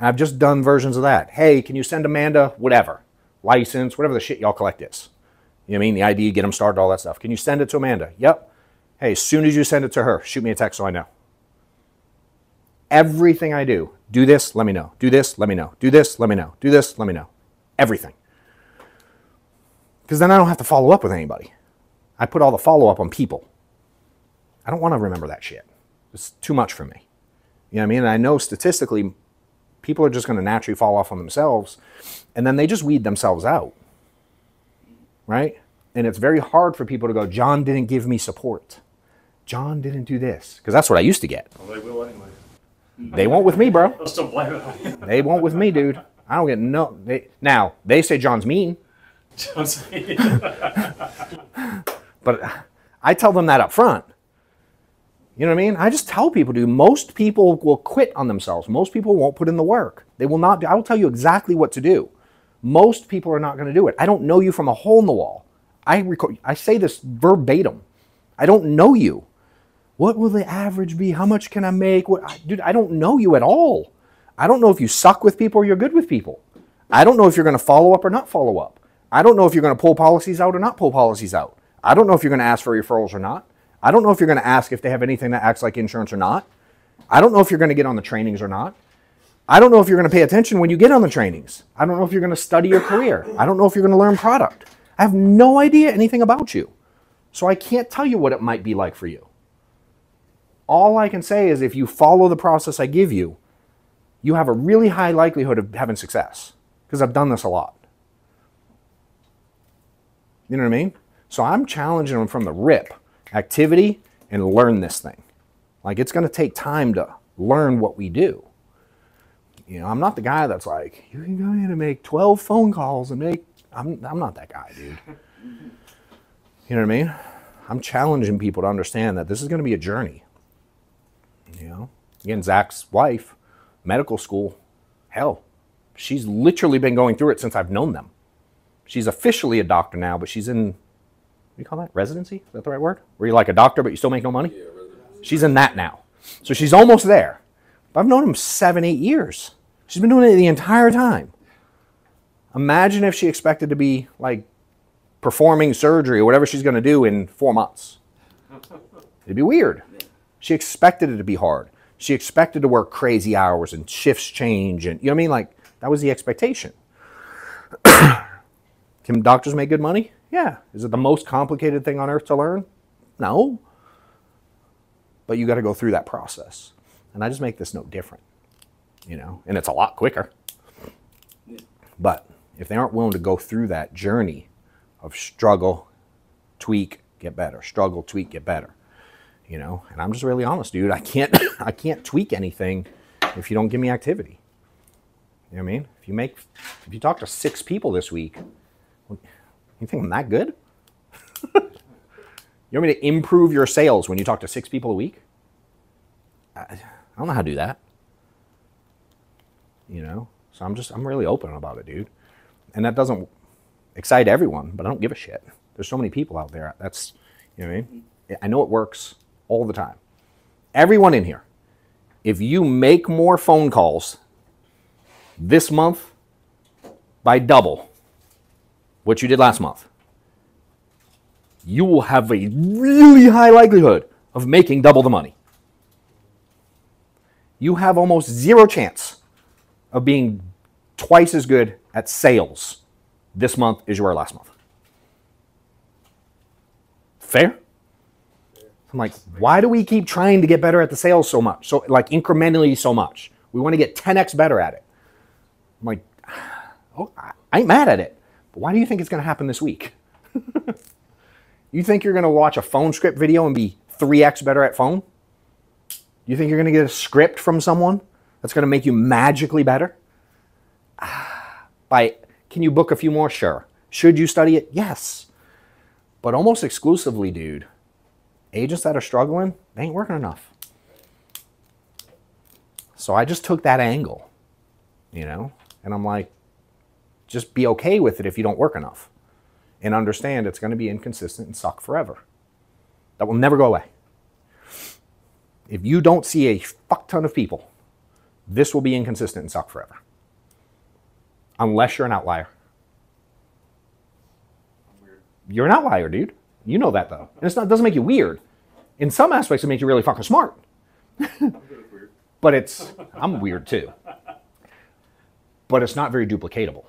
I've just done versions of that. Hey, can you send Amanda whatever? License, whatever the shit y'all collect is. You know what I mean? The I D, get them started, all that stuff. Can you send it to Amanda? Yep. Hey, as soon as you send it to her, shoot me a text so I know. Everything I do, do this, let me know. Do this, let me know. Do this, let me know. Do this, let me know. Everything. Because then I don't have to follow up with anybody. I put all the follow-up on people. I don't want to remember that shit. It's too much for me. You know what I mean? And I know statistically... people are just going to naturally fall off on themselves, and then they just weed themselves out, right? And it's very hard for people to go, John didn't give me support. John didn't do this, because that's what I used to get. Well, they will anyway. They won't with me, bro. I'll still blame it. They won't with me, dude. I don't get no... They, now, they say John's mean. John's mean. But I tell them that up front. You know what I mean? I just tell people, dude, most people will quit on themselves. Most people won't put in the work. They will not do, I will tell you exactly what to do. Most people are not going to do it. I don't know you from a hole in the wall. I record, I say this verbatim. I don't know you. What will the average be? How much can I make? What, I, dude, I don't know you at all. I don't know if you suck with people or you're good with people. I don't know if you're going to follow up or not follow up. I don't know if you're going to pull policies out or not pull policies out. I don't know if you're going to ask for referrals or not. I don't know if you're going to ask if they have anything that acts like insurance or not. I don't know if you're going to get on the trainings or not. I don't know if you're going to pay attention when you get on the trainings. I don't know if you're going to study your career. I don't know if you're going to learn product. I have no idea anything about you. So I can't tell you what it might be like for you. All I can say is if you follow the process I give you, you have a really high likelihood of having success because I've done this a lot. You know what I mean? So I'm challenging them from the rip, activity, and learn this thing. Like, it's going to take time to learn what we do. You know, I'm not the guy that's like, you're going to make twelve phone calls and make, I'm, I'm not that guy, dude. You know what I mean? I'm challenging people to understand that this is going to be a journey. You know, again, Zach's wife, medical school, hell, she's literally been going through it since I've known them. She's officially a doctor now, but she's in, what do you call that? Residency? Is that the right word? Where you're like a doctor, but you still make no money? Yeah, residency. She's in that now. So she's almost there. I've known him seven, eight years. She's been doing it the entire time. Imagine if she expected to be like performing surgery or whatever she's going to do in four months. It'd be weird. She expected it to be hard. She expected to work crazy hours and shifts change. And you know what I mean? Like, that was the expectation. Can doctors make good money? Yeah. Is it the most complicated thing on earth to learn? No. But you got to go through that process. And I just make this no different, you know, and it's a lot quicker. But if they aren't willing to go through that journey of struggle, tweak, get better, struggle, tweak, get better, you know, and I'm just really honest, dude, I can't, I can't tweak anything if you don't give me activity. You know what I mean? If you make, if you talk to six people this week, you think I'm that good? You want me to improve your sales when you talk to six people a week? I, I don't know how to do that, you know? So I'm just, I'm really open about it, dude. And that doesn't excite everyone, but I don't give a shit. There's so many people out there. That's, you know what I mean? I know it works all the time. Everyone in here, if you make more phone calls this month by double what you did last month, you will have a really high likelihood of making double the money. You have almost zero chance of being twice as good at sales this month as you were last month. Fair? I'm like, why do we keep trying to get better at the sales so much? So like incrementally so much. We want to get ten X better at it. I'm like, oh, I ain't mad at it. But why do you think it's going to happen this week? You think you're going to watch a phone script video and be three X better at phone? You think you're going to get a script from someone that's going to make you magically better? Ah, by, can you book a few more? Sure. Should you study it? Yes. But almost exclusively, dude, agents that are struggling, they ain't working enough. So I just took that angle, you know, and I'm like, just be okay with it if you don't work enough and understand it's going to be inconsistent and suck forever. That will never go away. If you don't see a fuck ton of people, this will be inconsistent and suck forever. Unless you're an outlier. Weird. You're an outlier, dude. You know that, though. And it's not, it doesn't make you weird. In some aspects, it makes you really fucking smart. I'm good at weird. But it's, I'm weird, too. But it's not very duplicatable.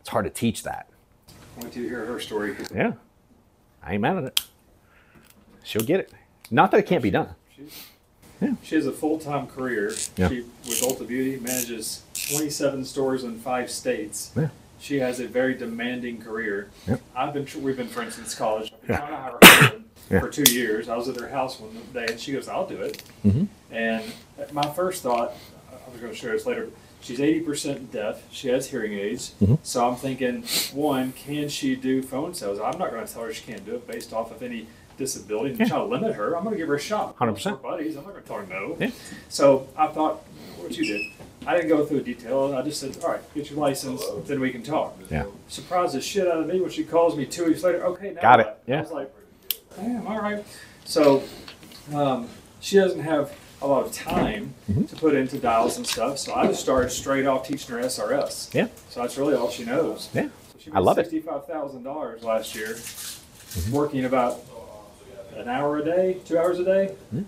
It's hard to teach that. I want you to hear her story. Yeah. I ain't mad at it. She'll get it. Not that it can't be done. Yeah. She has a full-time career. Yeah. She, with Ulta Beauty, manages twenty-seven stores in five states. Yeah. She has a very demanding career. Yeah. I've been, we've been friends since college. I've been trying to hire her husband yeah. for two years. I was at her house one day, and she goes, "I'll do it." Mm-hmm. And my first thought, I was going to share this later. She's eighty percent deaf. She has hearing aids. Mm-hmm. So I'm thinking, one, can she do phone sales? I'm not going to tell her she can't do it based off of any disability and yeah. try to limit her. I'm going to give her a shot. one hundred percent. We're buddies. I'm not going to tell her no. Yeah. So I thought, what you did, I didn't go through detail. I just said, all right, get your license, hello. Then we can talk. Yeah. Surprised the shit out of me when she calls me two weeks later. Okay, now got it. Yeah. I was like, damn, all right. So um, she doesn't have a lot of time mm-hmm. to put into dials and stuff. So I just started straight off teaching her S R S. Yeah. So that's really all she knows. Yeah. So she made I love it. sixty-five thousand dollars last year, mm-hmm. working about an hour a day, two hours a day. Mm-hmm.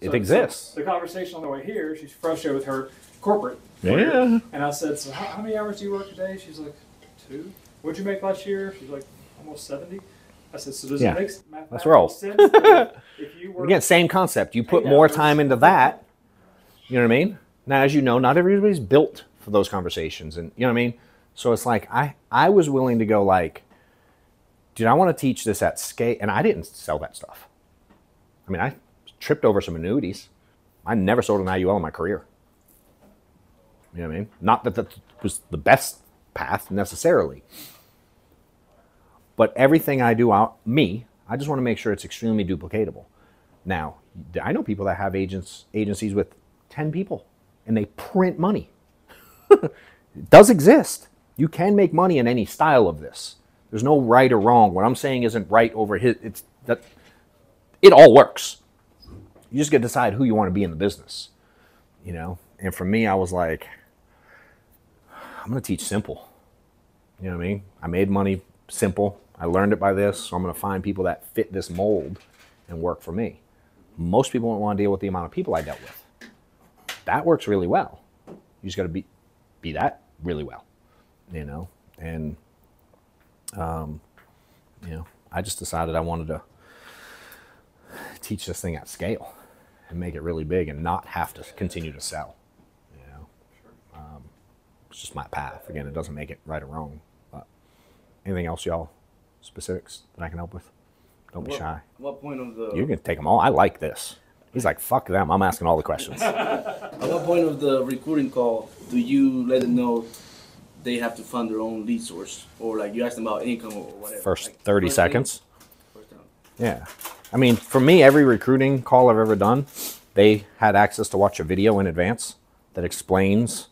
it so exists. The conversation on the way here, she's frustrated with her corporate. Career. Yeah. And I said, so how, how many hours do you work a day? She's like, two. What'd you make last year? She's like, almost seventy. I said, so does yeah. it make mathematical sense that if you work... Again, same concept. You put more hours. time into that. You know what I mean? Now, as you know, not everybody's built for those conversations. And you know what I mean? So it's like, I, I was willing to go like, dude, I want to teach this at scale. And I didn't sell that stuff. I mean, I tripped over some annuities. I never sold an I U L in my career. You know what I mean? Not that that was the best path necessarily. But everything I do out, me, I just want to make sure it's extremely duplicatable. Now, I know people that have agents, agencies with ten people and they print money. It does exist. You can make money in any style of this. There's no right or wrong. What I'm saying isn't right over his, it's that it all works. You just get to decide who you want to be in the business, you know? And for me, I was like, I'm going to teach simple. You know what I mean? I made money simple. I learned it by this. So I'm going to find people that fit this mold and work for me. Most people don't want to deal with the amount of people I dealt with. That works really well. You just got to be, be that really well, you know? And, um, you know, I just decided I wanted to teach this thing at scale and make it really big and not have to continue to sell, you know? Um, it's just my path. Again, it doesn't make it right or wrong. Anything else, y'all? Specifics that I can help with? Don't be what, shy. What point of the... You can take them all. I like this. He's like, fuck them. I'm asking all the questions. At what point of the recruiting call do you let them know they have to fund their own lead source? Or like you ask them about income or whatever? First like, thirty first seconds. First down. Yeah. I mean, for me, every recruiting call I've ever done, they had access to watch a video in advance that explains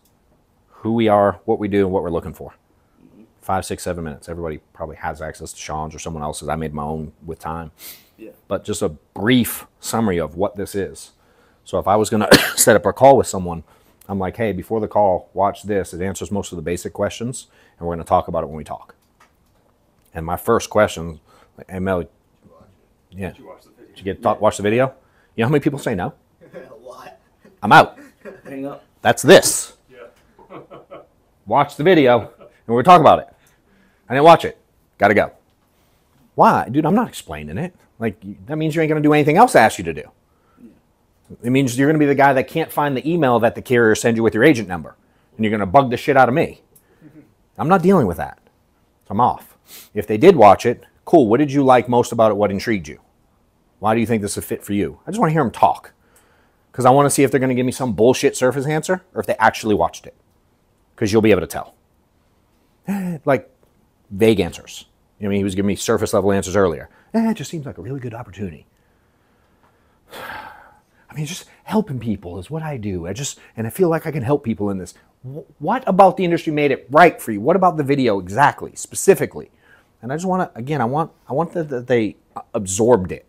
who we are, what we do, and what we're looking for. Five, six, seven minutes. Everybody probably has access to Sean's or someone else's. I made my own with time. Yeah. But just a brief summary of what this is. So if I was going to set up a call with someone, I'm like, hey, before the call, watch this. It answers most of the basic questions, and we're going to talk about it when we talk. And my first question, like, hey, Mel, yeah, did you watch the video? Did you get to watch the video? You know how many people say no? A lot. I'm out. Hang up. That's this. Yeah. Watch the video. And we're talking about it. I didn't watch it. Got to go. Why? Dude, I'm not explaining it. Like, that means you ain't going to do anything else I ask you to do. It means you're going to be the guy that can't find the email that the carrier sends you with your agent number. And you're going to bug the shit out of me. I'm not dealing with that. I'm off. If they did watch it, cool. What did you like most about it? What intrigued you? Why do you think this is a fit for you? I just want to hear them talk. Because I want to see if they're going to give me some bullshit surface answer or if they actually watched it. Because you'll be able to tell. Like vague answers. You know what I mean? He was giving me surface level answers earlier. Eh, it just seems like a really good opportunity. I mean, just helping people is what I do. I just, and I feel like I can help people in this. What about the industry made it right for you? What about the video exactly, specifically? And I just want to, again, I want, I want that the, they absorbed it,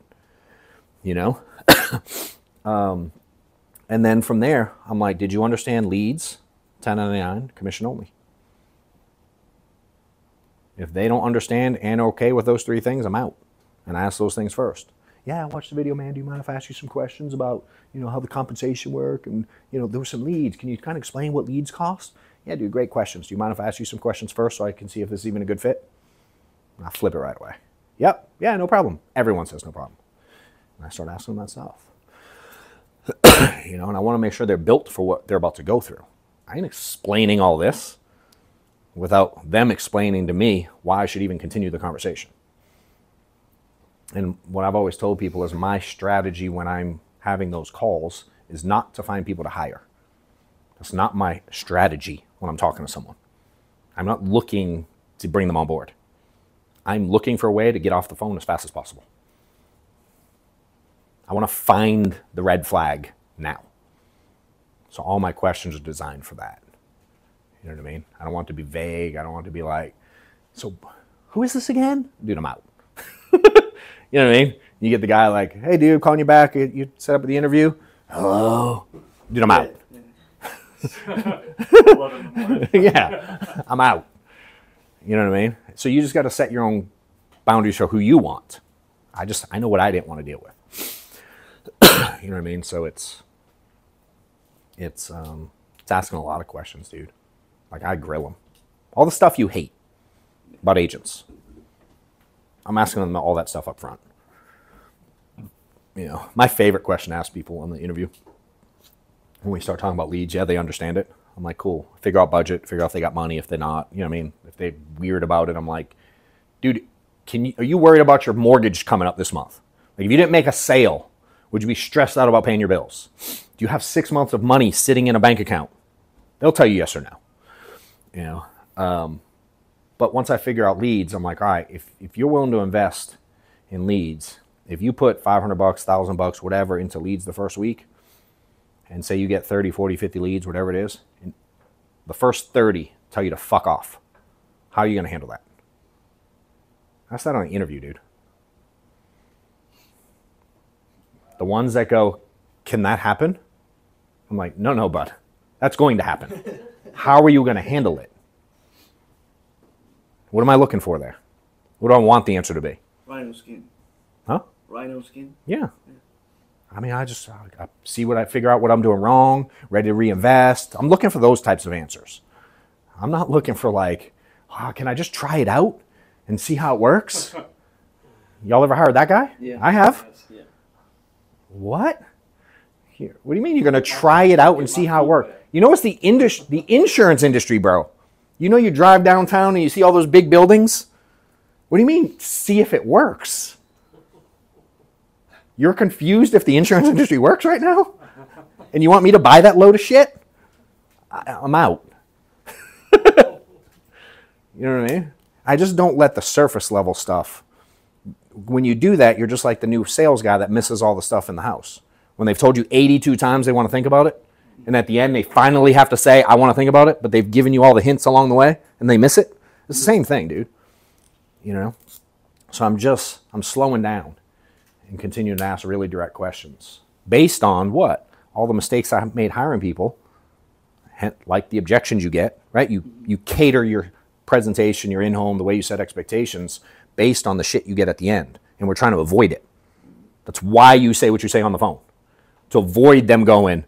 you know? um, and then from there, I'm like, did you understand leads? ten ninety-nine, commission only. If they don't understand and okay with those three things, I'm out. And I ask those things first. Yeah, I watched the video, man. Do you mind if I ask you some questions about, you know, how the compensation work? And, you know, there were some leads. Can you kind of explain what leads cost? Yeah, dude, great questions. Do you mind if I ask you some questions first so I can see if this is even a good fit? And I flip it right away. Yep. Yeah, no problem. Everyone says no problem. And I start asking myself. You know, and I want to make sure they're built for what they're about to go through. I ain't explaining all this without them explaining to me why I should even continue the conversation. And what I've always told people is my strategy when I'm having those calls is not to find people to hire. That's not my strategy when I'm talking to someone. I'm not looking to bring them on board. I'm looking for a way to get off the phone as fast as possible. I want to find the red flag now. So all my questions are designed for that. You know what I mean? I don't want to be vague. I don't want to be like, so who is this again? Dude, I'm out. You know what I mean? You get the guy like, hey, dude, I'm calling you back. You set up the interview. Hello. Dude, I'm out. Yeah, I'm out. You know what I mean? So you just got to set your own boundaries for who you want. I just, I know what I didn't want to deal with. You know what I mean? So it's it's um it's asking a lot of questions, dude. Like, I grill them. All the stuff you hate about agents, I'm asking them all that stuff up front. You know, my favorite question to ask people on the interview, when we start talking about leads, yeah, they understand it. I'm like, cool. Figure out budget. Figure out if they got money. If they're not, you know what I mean? If they're weird about it, I'm like, dude, can you, are you worried about your mortgage coming up this month? Like, if you didn't make a sale, would you be stressed out about paying your bills? Do you have six months of money sitting in a bank account? They'll tell you yes or no. You know, um, but once I figure out leads, I'm like, all right, if, if you're willing to invest in leads, if you put five hundred bucks, thousand bucks, whatever into leads the first week, and say you get thirty, forty, fifty leads, whatever it is, and the first thirty tell you to fuck off, how are you going to handle that? That's not on an interview, dude. The ones that go, can that happen? I'm like, no, no, bud. That's going to happen. How are you going to handle it? What am I looking for there? What do I want the answer to be? Rhino skin. Huh? Rhino skin? Yeah. Yeah. I mean, I just I see what I figure out what I'm doing wrong, ready to reinvest. I'm looking for those types of answers. I'm not looking for like, oh, can I just try it out and see how it works? Y'all ever hired that guy? Yeah. I have. Yeah. What? Here. What do you mean you're going to try it out and see how it works? You know, it's the industry, the insurance industry, bro. You know, you drive downtown and you see all those big buildings. What do you mean, see if it works? You're confused if the insurance industry works right now? And you want me to buy that load of shit? I, I'm out. You know what I mean? I just don't let the surface level stuff. When you do that, you're just like the new sales guy that misses all the stuff in the house. When they've told you eighty-two times they want to think about it, and at the end they finally have to say, I want to think about it, but they've given you all the hints along the way, and they miss it. It's the same thing, dude. You know? So I'm just, I'm slowing down and continuing to ask really direct questions based on what? All the mistakes I've made hiring people, like the objections you get, right? You, you cater your presentation, your in-home, the way you set expectations based on the shit you get at the end. And we're trying to avoid it. That's why you say what you say on the phone. To avoid them going,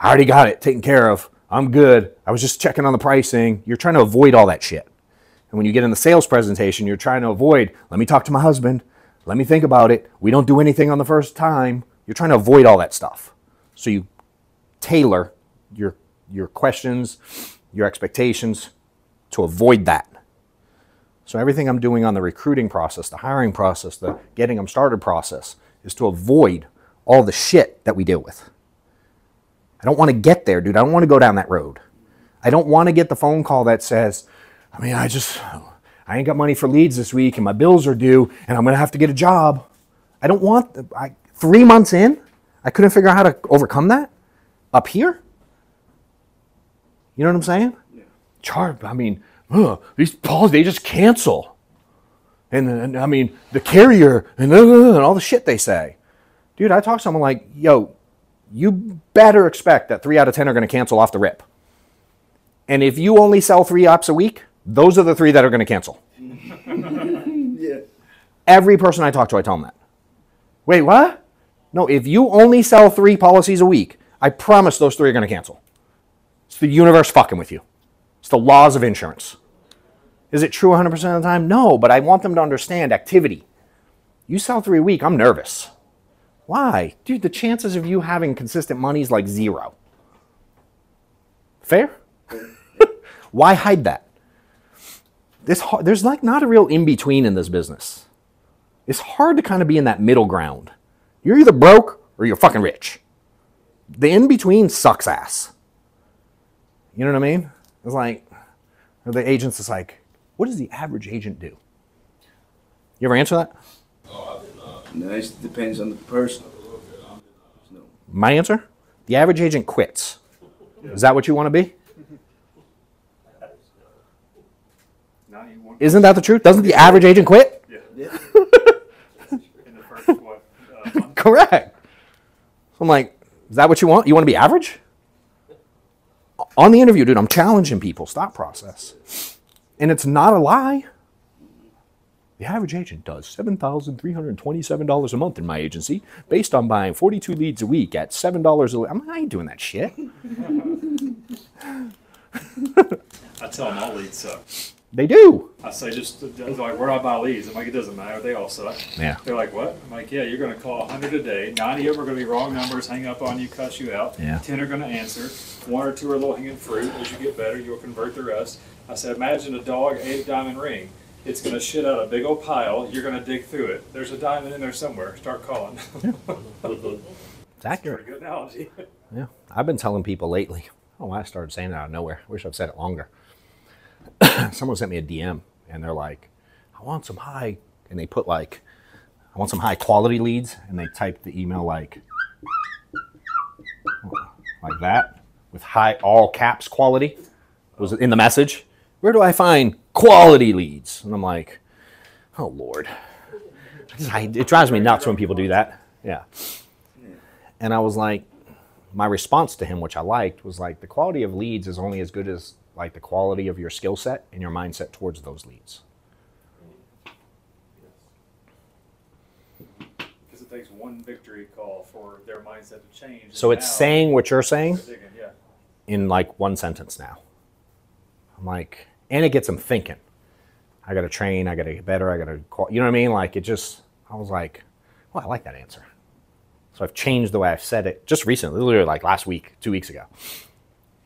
I already got it taken care of. I'm good. I was just checking on the pricing. You're trying to avoid all that shit. And when you get in the sales presentation, you're trying to avoid, let me talk to my husband. Let me think about it. We don't do anything on the first time. You're trying to avoid all that stuff. So you tailor your, your questions, your expectations to avoid that. So everything I'm doing on the recruiting process, the hiring process, the getting them started process is to avoid all the shit that we deal with. I don't want to get there, dude. I don't want to go down that road. I don't want to get the phone call that says, I mean, I just... I ain't got money for leads this week and my bills are due and I'm going to have to get a job. I don't want, I, three months in, I couldn't figure out how to overcome that up here. You know what I'm saying? Yeah. Charb, I mean, ugh, these calls, they just cancel. And, and I mean, the carrier and, and all the shit they say. Dude, I talk to someone like, yo, you better expect that three out of ten are going to cancel off the rip. And if you only sell three ops a week, those are the three that are going to cancel. Yeah. Every person I talk to, I tell them that. Wait, what? No, if you only sell three policies a week, I promise those three are going to cancel. It's the universe fucking with you. It's the laws of insurance. Is it true one hundred percent of the time? No, but I want them to understand activity. You sell three a week, I'm nervous. Why? Dude, the chances of you having consistent money is like zero. Fair? Why hide that? It's hard, there's like not a real in-between in this business. It's hard to kind of be in that middle ground. You're either broke or you're fucking rich. The in-between sucks ass. You know what I mean? It's like, the agent's just like, what does the average agent do? You ever answer that? Oh, I did not. It depends on the person. No. My answer? The average agent quits. Is that what you want to be? Isn't that the truth? Doesn't the average agent quit? Yeah. Yeah. In the first what? Uh, Correct. So I'm like, is that what you want? You want to be average? On the interview, dude, I'm challenging people's thought process. And it's not a lie. The average agent does seven thousand three hundred twenty-seven dollars a month in my agency based on buying forty-two leads a week at seven dollars a lead. I'm not, I ain't doing that shit. I tell them all leads suck. They do. I say, just like, where do I buy leads? I'm like, it doesn't matter. They all suck. Yeah. They're like, what? I'm like, yeah, you're going to call one hundred a day. ninety of them are going to be wrong numbers, hang up on you, cuss you out. Yeah. ten are going to answer. One or two are low-hanging fruit. As you get better, you'll convert the rest. I said, imagine a dog ate a diamond ring. It's going to shit out a big old pile. You're going to dig through it. There's a diamond in there somewhere. Start calling. It's accurate. That's a good analogy. Yeah. I've been telling people lately. Oh, I started saying that out of nowhere. I wish I'd said it longer. Someone sent me a D M and they're like, I want some high, and they put like, I want some high quality leads, and they typed the email like, like that with high all caps quality was in the message. Where do I find quality leads? And I'm like, oh Lord, it drives me nuts when people do that. Yeah. And I was like, my response to him, which I liked, was like, the quality of leads is only as good as like the quality of your skill set and your mindset towards those leads. Because it takes one victory call for their mindset to change. So it's saying what you're saying in like one sentence now. I'm like, and it gets them thinking. I got to train. I got to get better. I got to call. You know what I mean? Like it just, I was like, well, I like that answer. So I've changed the way I've said it just recently, literally like last week, two weeks ago.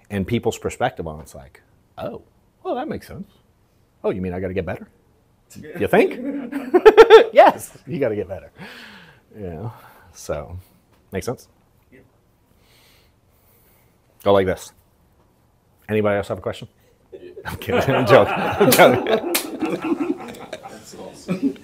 And people's perspective on it's like, oh, well, that makes sense. Oh, you mean I got to get better? You think? Yes, you got to get better. You know, so makes sense. Yeah. Go like this. Anybody else have a question? Yeah. I'm kidding. I'm joking. I'm joking. That's awesome.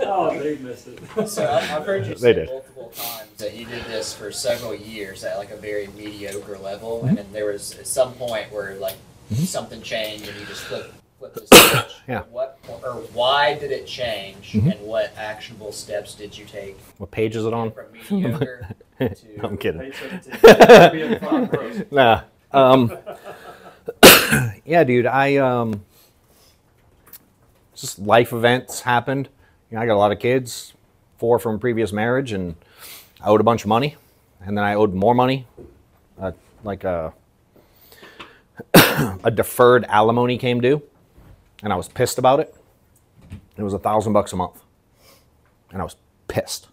Oh, they missed it. So I've heard you say they did. Multiple times that you did this for several years at like a very mediocre level, mm-hmm. and then there was at some point where like mm-hmm. something changed and you just flipped, flipped the switch. Yeah. What or why did it change, mm-hmm. and what actionable steps did you take? What page is it on? From mediocre to I'm kidding. Nah. Um, yeah, dude. I. Um, Just life events happened. You know, I got a lot of kids, four from previous marriage, and I owed a bunch of money. And then I owed more money, uh, like a, a deferred alimony came due. And I was pissed about it. It was a thousand bucks a month. And I was pissed.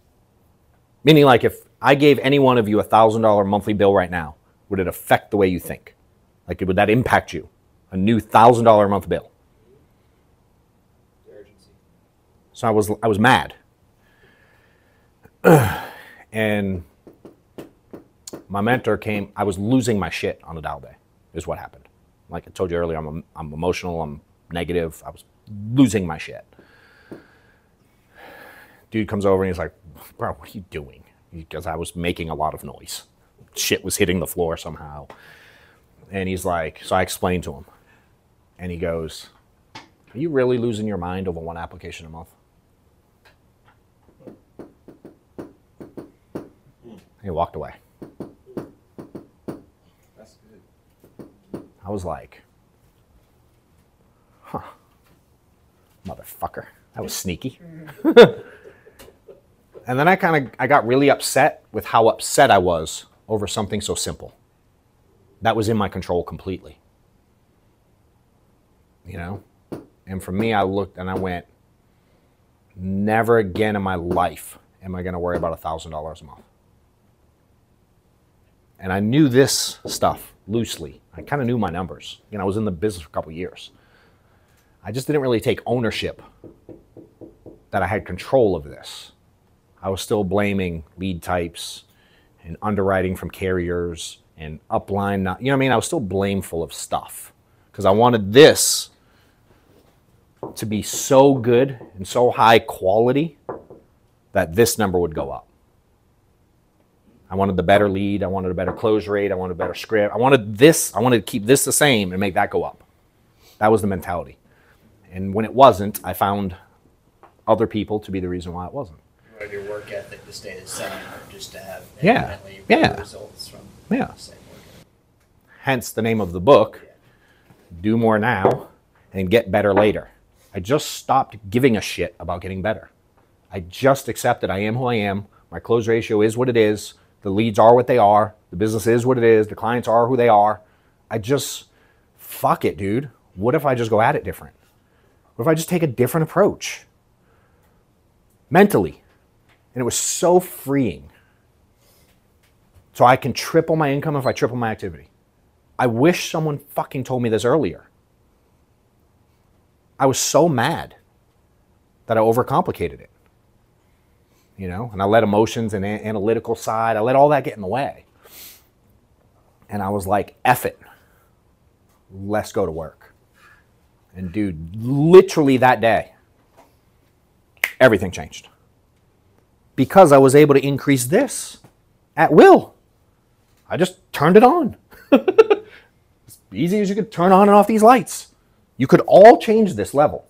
Meaning like if I gave any one of you a thousand dollar monthly bill right now, would it affect the way you think? Like would that impact you? A new thousand dollar a month bill. So I was I was mad, and my mentor came. I was losing my shit on a dial day, is what happened. Like I told you earlier, I'm I'm emotional. I'm negative. I was losing my shit. Dude comes over and he's like, "Bro, what are you doing?" Because I was making a lot of noise. Shit was hitting the floor somehow, and he's like, so I explained to him, and he goes, "Are you really losing your mind over one application a month?" He walked away. That's good. I was like, huh, motherfucker, that was sneaky. And then I kind of, I got really upset with how upset I was over something so simple. That was in my control completely, you know? And for me, I looked and I went, never again in my life am I going to worry about a thousand dollars a month. And I knew this stuff loosely. I kind of knew my numbers. You know, I was in the business for a couple of years. I just didn't really take ownership that I had control of this. I was still blaming lead types and underwriting from carriers and upline. Not, you know what I mean? I was still blameful of stuff because I wanted this to be so good and so high quality that this number would go up. I wanted the better lead. I wanted a better close rate. I wanted a better script. I wanted this. I wanted to keep this the same and make that go up. That was the mentality. And when it wasn't, I found other people to be the reason why it wasn't. You wanted your work ethic to stay the same, or just to have yeah. yeah. results from yeah. the same work ethic. Hence the name of the book, yeah. Do More Now and Get Better Later. I just stopped giving a shit about getting better. I just accepted I am who I am. My close ratio is what it is. The leads are what they are. The business is what it is. The clients are who they are. I just, fuck it, dude. What if I just go at it different? What if I just take a different approach? Mentally. And it was so freeing. So I can triple my income if I triple my activity. I wish someone fucking told me this earlier. I was so mad that I overcomplicated it, you know, and I let emotions and analytical side, I let all that get in the way. And I was like, F it, let's go to work. And dude, literally that day, everything changed because I was able to increase this at will. I just turned it on. As easy as you could turn on and off these lights. You could all change this level.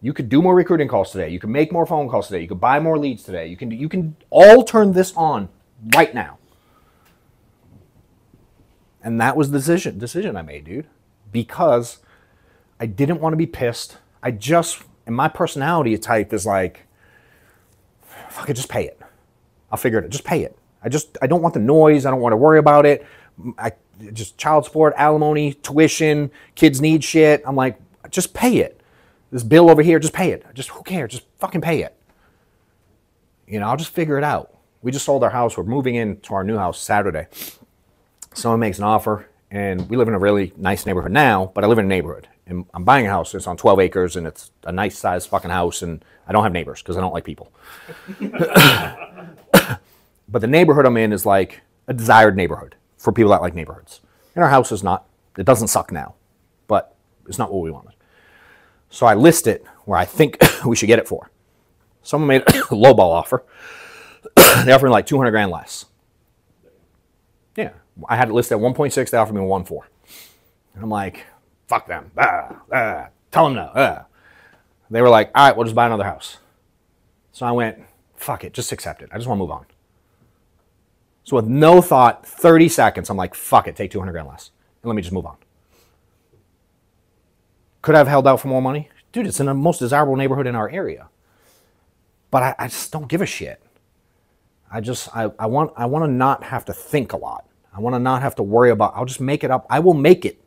You could do more recruiting calls today. You could make more phone calls today. You could buy more leads today. You can, you can all turn this on right now. And that was the decision, decision I made, dude, because I didn't want to be pissed. I just, and my personality type is like, fuck it, just pay it. I'll figure it out. Just pay it. I just, I don't want the noise. I don't want to worry about it. I just child support, alimony, tuition, kids need shit. I'm like, just pay it. This bill over here, just pay it. Just who cares? Just fucking pay it. You know, I'll just figure it out. We just sold our house. We're moving into our new house Saturday. Someone makes an offer, and we live in a really nice neighborhood now, but I live in a neighborhood, and I'm buying a house. It's on twelve acres, and it's a nice sized fucking house, and I don't have neighbors because I don't like people. But the neighborhood I'm in is like a desired neighborhood for people that like neighborhoods. And our house is not, it doesn't suck now, but it's not what we wanted. So I list it where I think we should get it for. Someone made a lowball offer. They offered me like two hundred grand less. Yeah, I had it listed at one point six, they offered me one point four. And I'm like, fuck them, ah, ah, tell them no. Ah. They were like, all right, we'll just buy another house. So I went, fuck it, just accept it. I just wanna move on. So with no thought, thirty seconds, I'm like, fuck it, take two hundred grand less. And let me just move on. Could I have held out for more money? Dude, it's in the most desirable neighborhood in our area. But I, I just don't give a shit. I just, I, I want I want to not have to think a lot. I want to not have to worry about, I'll just make it up. I will make it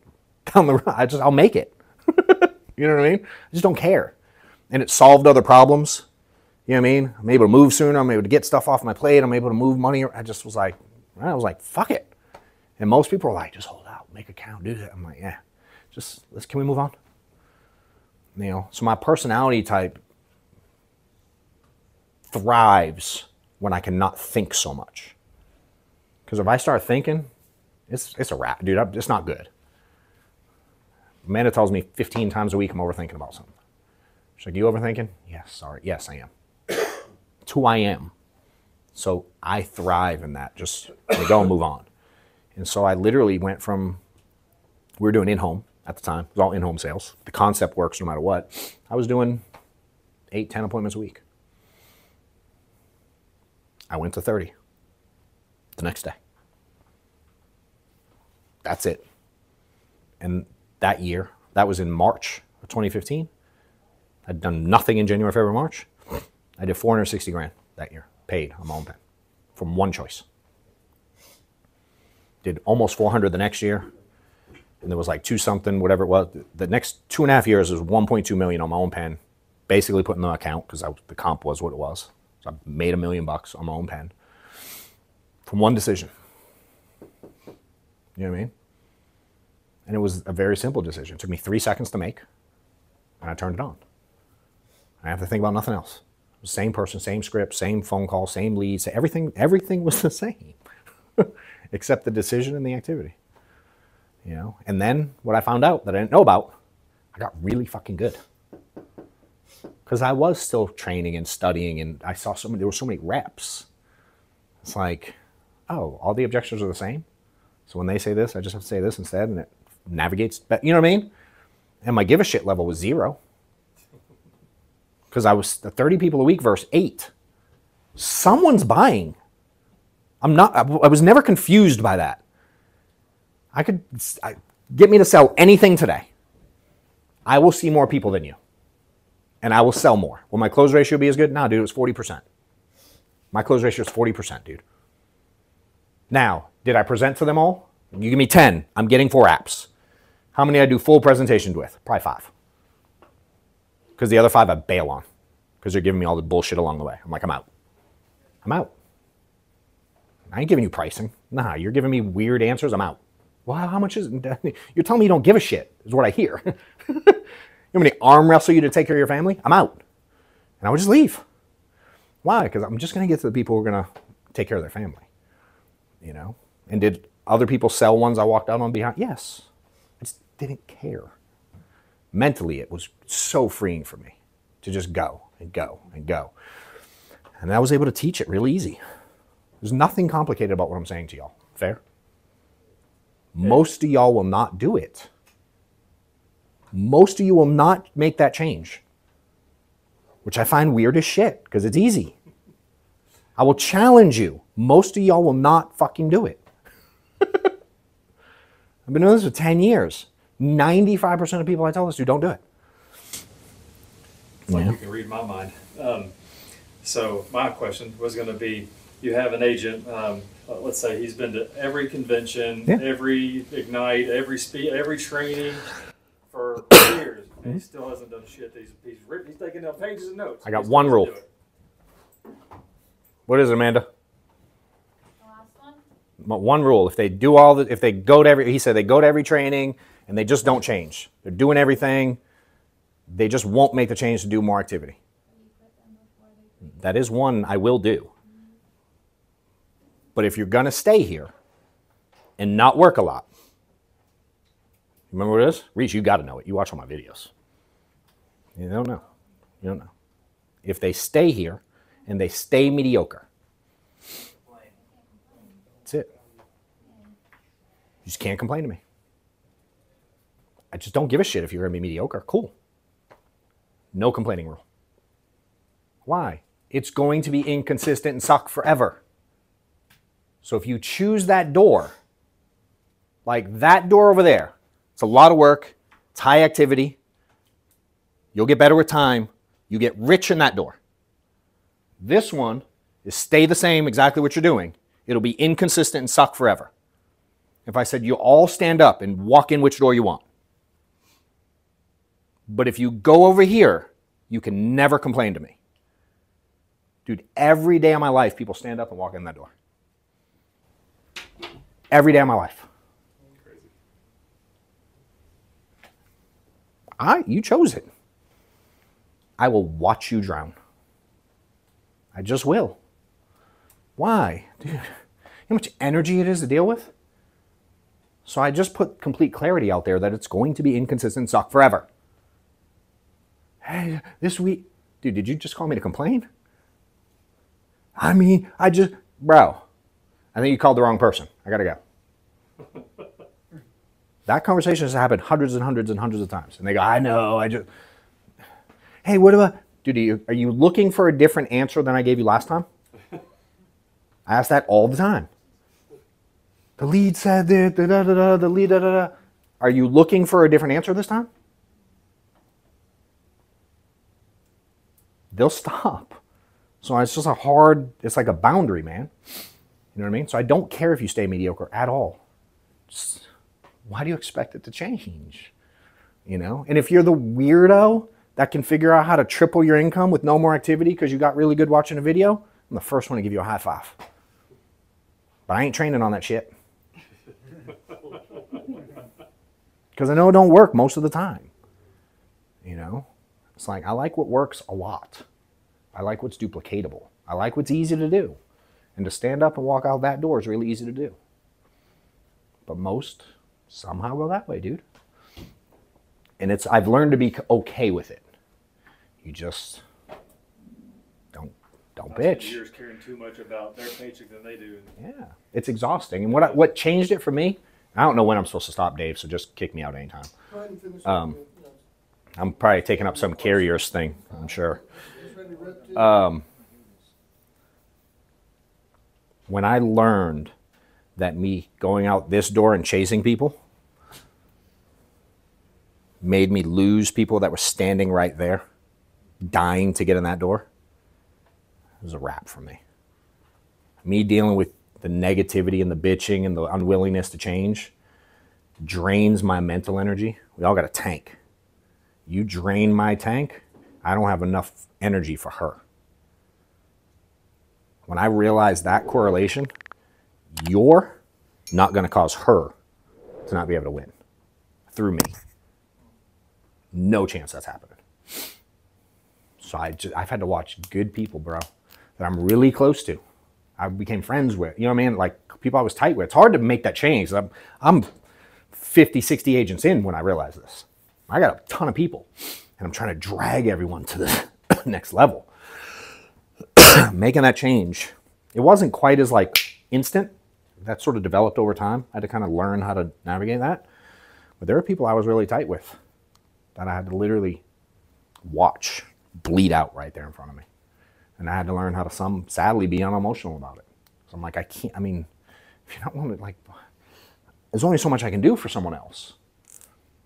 down the road. I just, I'll make it. You know what I mean? I just don't care. And it solved other problems. You know what I mean? I'm able to move sooner. I'm able to get stuff off my plate. I'm able to move money. I just was like, I was like, fuck it. And most people are like, just hold out, make a count, do that. I'm like, yeah, just let's, can we move on? You know, so my personality type thrives when I cannot think so much. Because if I start thinking, it's, it's a wrap, dude. I'm, it's not good. Amanda tells me fifteen times a week I'm overthinking about something. She's like, you overthinking? Yes, sorry. Yes, I am. It's who I am. So I thrive in that. Just go and move on. And so I literally went from, we were doing in-home at the time. It was all in-home sales. The concept works no matter what. I was doing eight, ten appointments a week. I went to thirty the next day. That's it. And that year, that was in March of twenty fifteen. I'd done nothing in January, February, March. I did four hundred sixty grand that year, paid on my own pen, from one choice. Did almost four hundred the next year, and there was like two something, whatever it was. The next two and a half years was one point two million on my own pen, basically putting in the account because the comp was what it was. So I made a million bucks on my own pen from one decision. You know what I mean? And it was a very simple decision. It took me three seconds to make, and I turned it on. I have to think about nothing else. Same person, same script, same phone call, same leads. Everything, everything was the same, except the decision and the activity. You know. And then what I found out that I didn't know about, I got really fucking good. Because I was still training and studying, and I saw so many. There were so many reps. It's like, oh, all the objections are the same. So when they say this, I just have to say this instead, and it navigates better. You know what I mean? And my give a shit level was zero. Because I was the thirty people a week versus eight. Someone's buying. I'm not, I, I was never confused by that. I could I, get me to sell anything today. I will see more people than you, and I will sell more. Will my close ratio be as good? Nah, dude, it was forty percent. My close ratio is forty percent, dude. Now, did I present for them all? You give me ten, I'm getting four apps. How many I do full presentations with? Probably five. Because the other five I bail on. Because they're giving me all the bullshit along the way. I'm like, I'm out. I'm out. I ain't giving you pricing. Nah, you're giving me weird answers. I'm out. Well, how much is it? You're telling me you don't give a shit, is what I hear. You want me to arm wrestle you to take care of your family? I'm out. And I would just leave. Why? Because I'm just going to get to the people who are going to take care of their family. You know? And did other people sell ones I walked out on behind? Yes. I just didn't care. Mentally, it was so freeing for me to just go and go and go. And I was able to teach it real easy. There's nothing complicated about what I'm saying to y'all. Fair? Most of y'all will not do it. Most of you will not make that change, which I find weird as shit because it's easy. I will challenge you. Most of y'all will not fucking do it. I've been doing this for ten years. ninety-five percent of people I tell this to don't do it. It's like yeah. You can read my mind. Um, so my question was going to be, you have an agent, um, uh, let's say he's been to every convention, yeah. every Ignite, every speed, every training for years, and he still hasn't done shit. He's, he's, written, he's taking up pages of notes. I got he's one rule. What is it, Amanda? The last one? But one rule. If they do all the, if they go to every, he said they go to every training and they just don't change. They're doing everything. They just won't make the change to do more activity. That is one I will do. But if you're going to stay here and not work a lot, remember what it is? Reese, you got to know it. You watch all my videos. You don't know. You don't know. If they stay here and they stay mediocre, that's it. You just can't complain to me. I just don't give a shit if you're going to be mediocre. Cool. No complaining rule. Why? It's going to be inconsistent and suck forever. So if you choose that door, like that door over there, it's a lot of work, it's high activity, you'll get better with time, you get rich in that door. This one is stay the same, exactly what you're doing. It'll be inconsistent and suck forever. If I said you all stand up and walk in which door you want. But if you go over here, you can never complain to me. Dude, every day of my life, people stand up and walk in that door. Every day of my life. Crazy. I, you chose it. I will watch you drown. I just will. Why? Dude, you know how much energy it is to deal with? So I just put complete clarity out there that it's going to be inconsistent and suck forever. Hey, this week, dude, did you just call me to complain? I mean, I just, bro. I think you called the wrong person. I gotta go. That conversation has happened hundreds and hundreds and hundreds of times. And they go, I know, I just, hey, what about, dude, are you, are you looking for a different answer than I gave you last time? I ask that all the time. The lead said, da, da, da, da, the lead, da, da, da. Are you looking for a different answer this time? They'll stop. So it's just a hard, it's like a boundary, man. You know what I mean? So I don't care if you stay mediocre at all. Just, why do you expect it to change? You know? And if you're the weirdo that can figure out how to triple your income with no more activity because you got really good watching a video, I'm the first one to give you a high five. But I ain't training on that shit. Because I know it don't work most of the time. You know? It's like, I like what works a lot. I like what's duplicatable. I like what's easy to do. And to stand up and walk out that door is really easy to do. But most somehow go that way, dude. And it's I've learned to be okay with it. You just don't don't bitch. Years caring too much about their paycheck than they do. Yeah, it's exhausting. And what I, what changed it for me? I don't know when I'm supposed to stop, Dave. So just kick me out anytime. Go ahead and finish um, with you. No. I'm probably taking up some carrier's thing. I'm sure. Um. When I learned that me going out this door and chasing people made me lose people that were standing right there, dying to get in that door, it was a wrap for me. Me dealing with the negativity and the bitching and the unwillingness to change drains my mental energy. We all got a tank. You drain my tank, I don't have enough energy for her. When I realized that correlation, you're not going to cause her to not be able to win through me. No chance that's happening. So I just, I've had to watch good people, bro, that I'm really close to. I became friends with, you know what I mean? Like people I was tight with. It's hard to make that change. I'm, I'm fifty, sixty agents in when I realized this. I got a ton of people and I'm trying to drag everyone to the next level. Making that change, it wasn't quite as like instant. That sort of developed over time. I had to kind of learn how to navigate that. But there are people I was really tight with that I had to literally watch bleed out right there in front of me. And I had to learn how to some sadly be unemotional about it. So I'm like, I can't, I mean, if you don't want to, like, there's only so much I can do for someone else,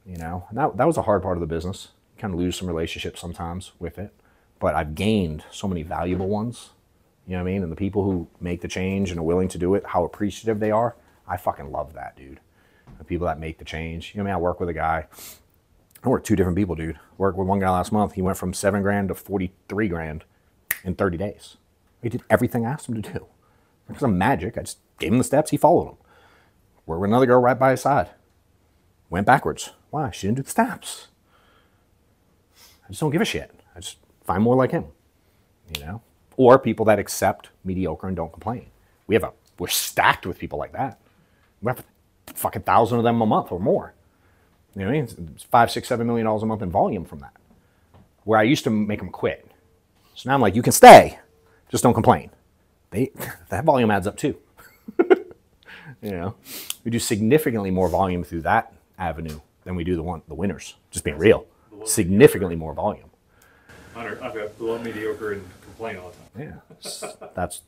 you know? And that, that was a hard part of the business. You kind of lose some relationships sometimes with it. But I've gained so many valuable ones, you know what I mean? And the people who make the change and are willing to do it, how appreciative they are, I fucking love that, dude. The people that make the change, you know what I mean? I work with a guy, I work two different people, dude. I worked with one guy last month, he went from seven grand to forty-three grand in thirty days. He did everything I asked him to do. Because I'm magic, I just gave him the steps, he followed them. Worked with another girl right by his side. Went backwards. Why? She didn't do the steps. I just don't give a shit. I just... find more like him, you know, or people that accept mediocre and don't complain. We have a, we're stacked with people like that. We have a fucking thousand of them a month or more. You know what I mean? It's five, six, seven million dollars a month in volume from that. Where I used to make them quit. So now I'm like, you can stay, just don't complain. They, that volume adds up too. You know, we do significantly more volume through that avenue than we do the one, the winners. Just being real, significantly more volume. I've got below mediocre and complain all the time. Yeah, that's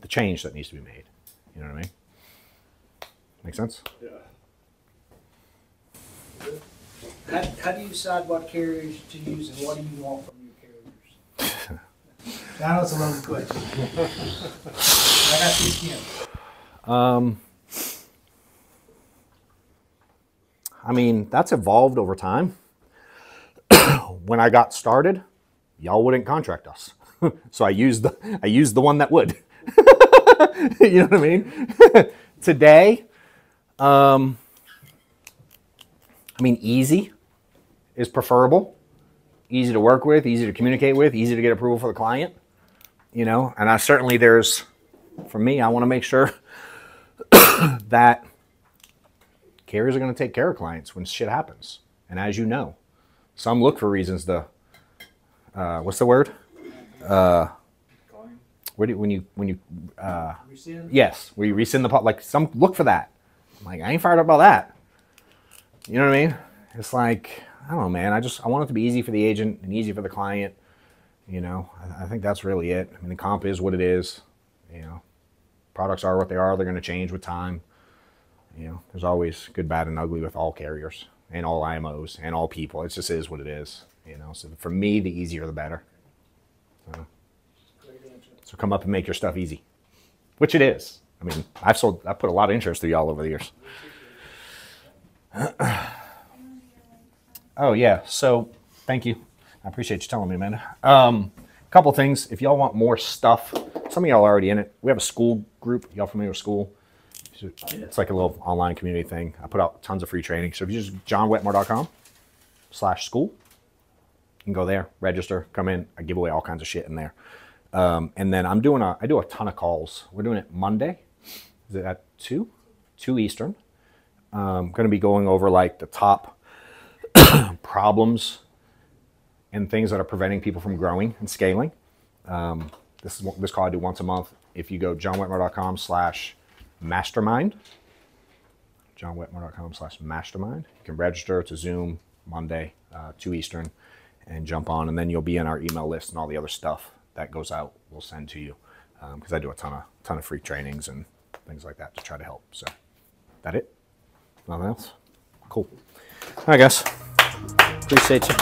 the change that needs to be made. You know what I mean? Make sense? Yeah. How, how do you decide what carriers to use and what do you want from your carriers? Now it's a loaded question. I got you again. Um, I mean, that's evolved over time. When I got started, y'all wouldn't contract us. So I used the, I used the one that would. You know what I mean? Today, um, I mean, easy is preferable. Easy to work with, easy to communicate with, easy to get approval for the client. You know, and I certainly there's, for me, I want to make sure that carriers are going to take care of clients when shit happens. And as you know, some look for reasons to, uh, what's the word? Uh, where do you, when you, when you, uh, rescind? Yes, where you rescind the pot, like some look for that. I'm like, I ain't fired up about that. You know what I mean? It's like, I don't know, man. I just, I want it to be easy for the agent and easy for the client. You know, I, I think that's really it. I mean, the comp is what it is. You know, products are what they are. They're going to change with time. You know, there's always good, bad, and ugly with all carriers. And all I M Os and all people. It just is what it is, you know? So for me, the easier, the better. So, so come up and make your stuff easy, which it is. I mean, I've sold, I've put a lot of insurance through y'all over the years. Oh yeah, so thank you. I appreciate you telling me, Amanda. Um, couple things, if y'all want more stuff, some of y'all are already in it. We have a Skool group, y'all familiar with Skool? It's like a little online community thing. I put out tons of free training. So if you just john wetmore dot com slash Skool, you can go there, register, come in. I give away all kinds of shit in there. Um, and then I'm doing a, I do a ton of calls. We're doing it Monday. Is it at two? Two Eastern. I'm going to be going over like the top problems and things that are preventing people from growing and scaling. Um, this is this call I do once a month. If you go john wetmore dot com slash mastermind, john wetmore dot com slash mastermind. You can register to Zoom Monday, uh, two Eastern, and jump on, and then you'll be in our email list and all the other stuff that goes out, we'll send to you. Um, because I do a ton of, ton of free trainings and things like that to try to help. So, that it? Nothing else? Cool. All right, guys. Appreciate you.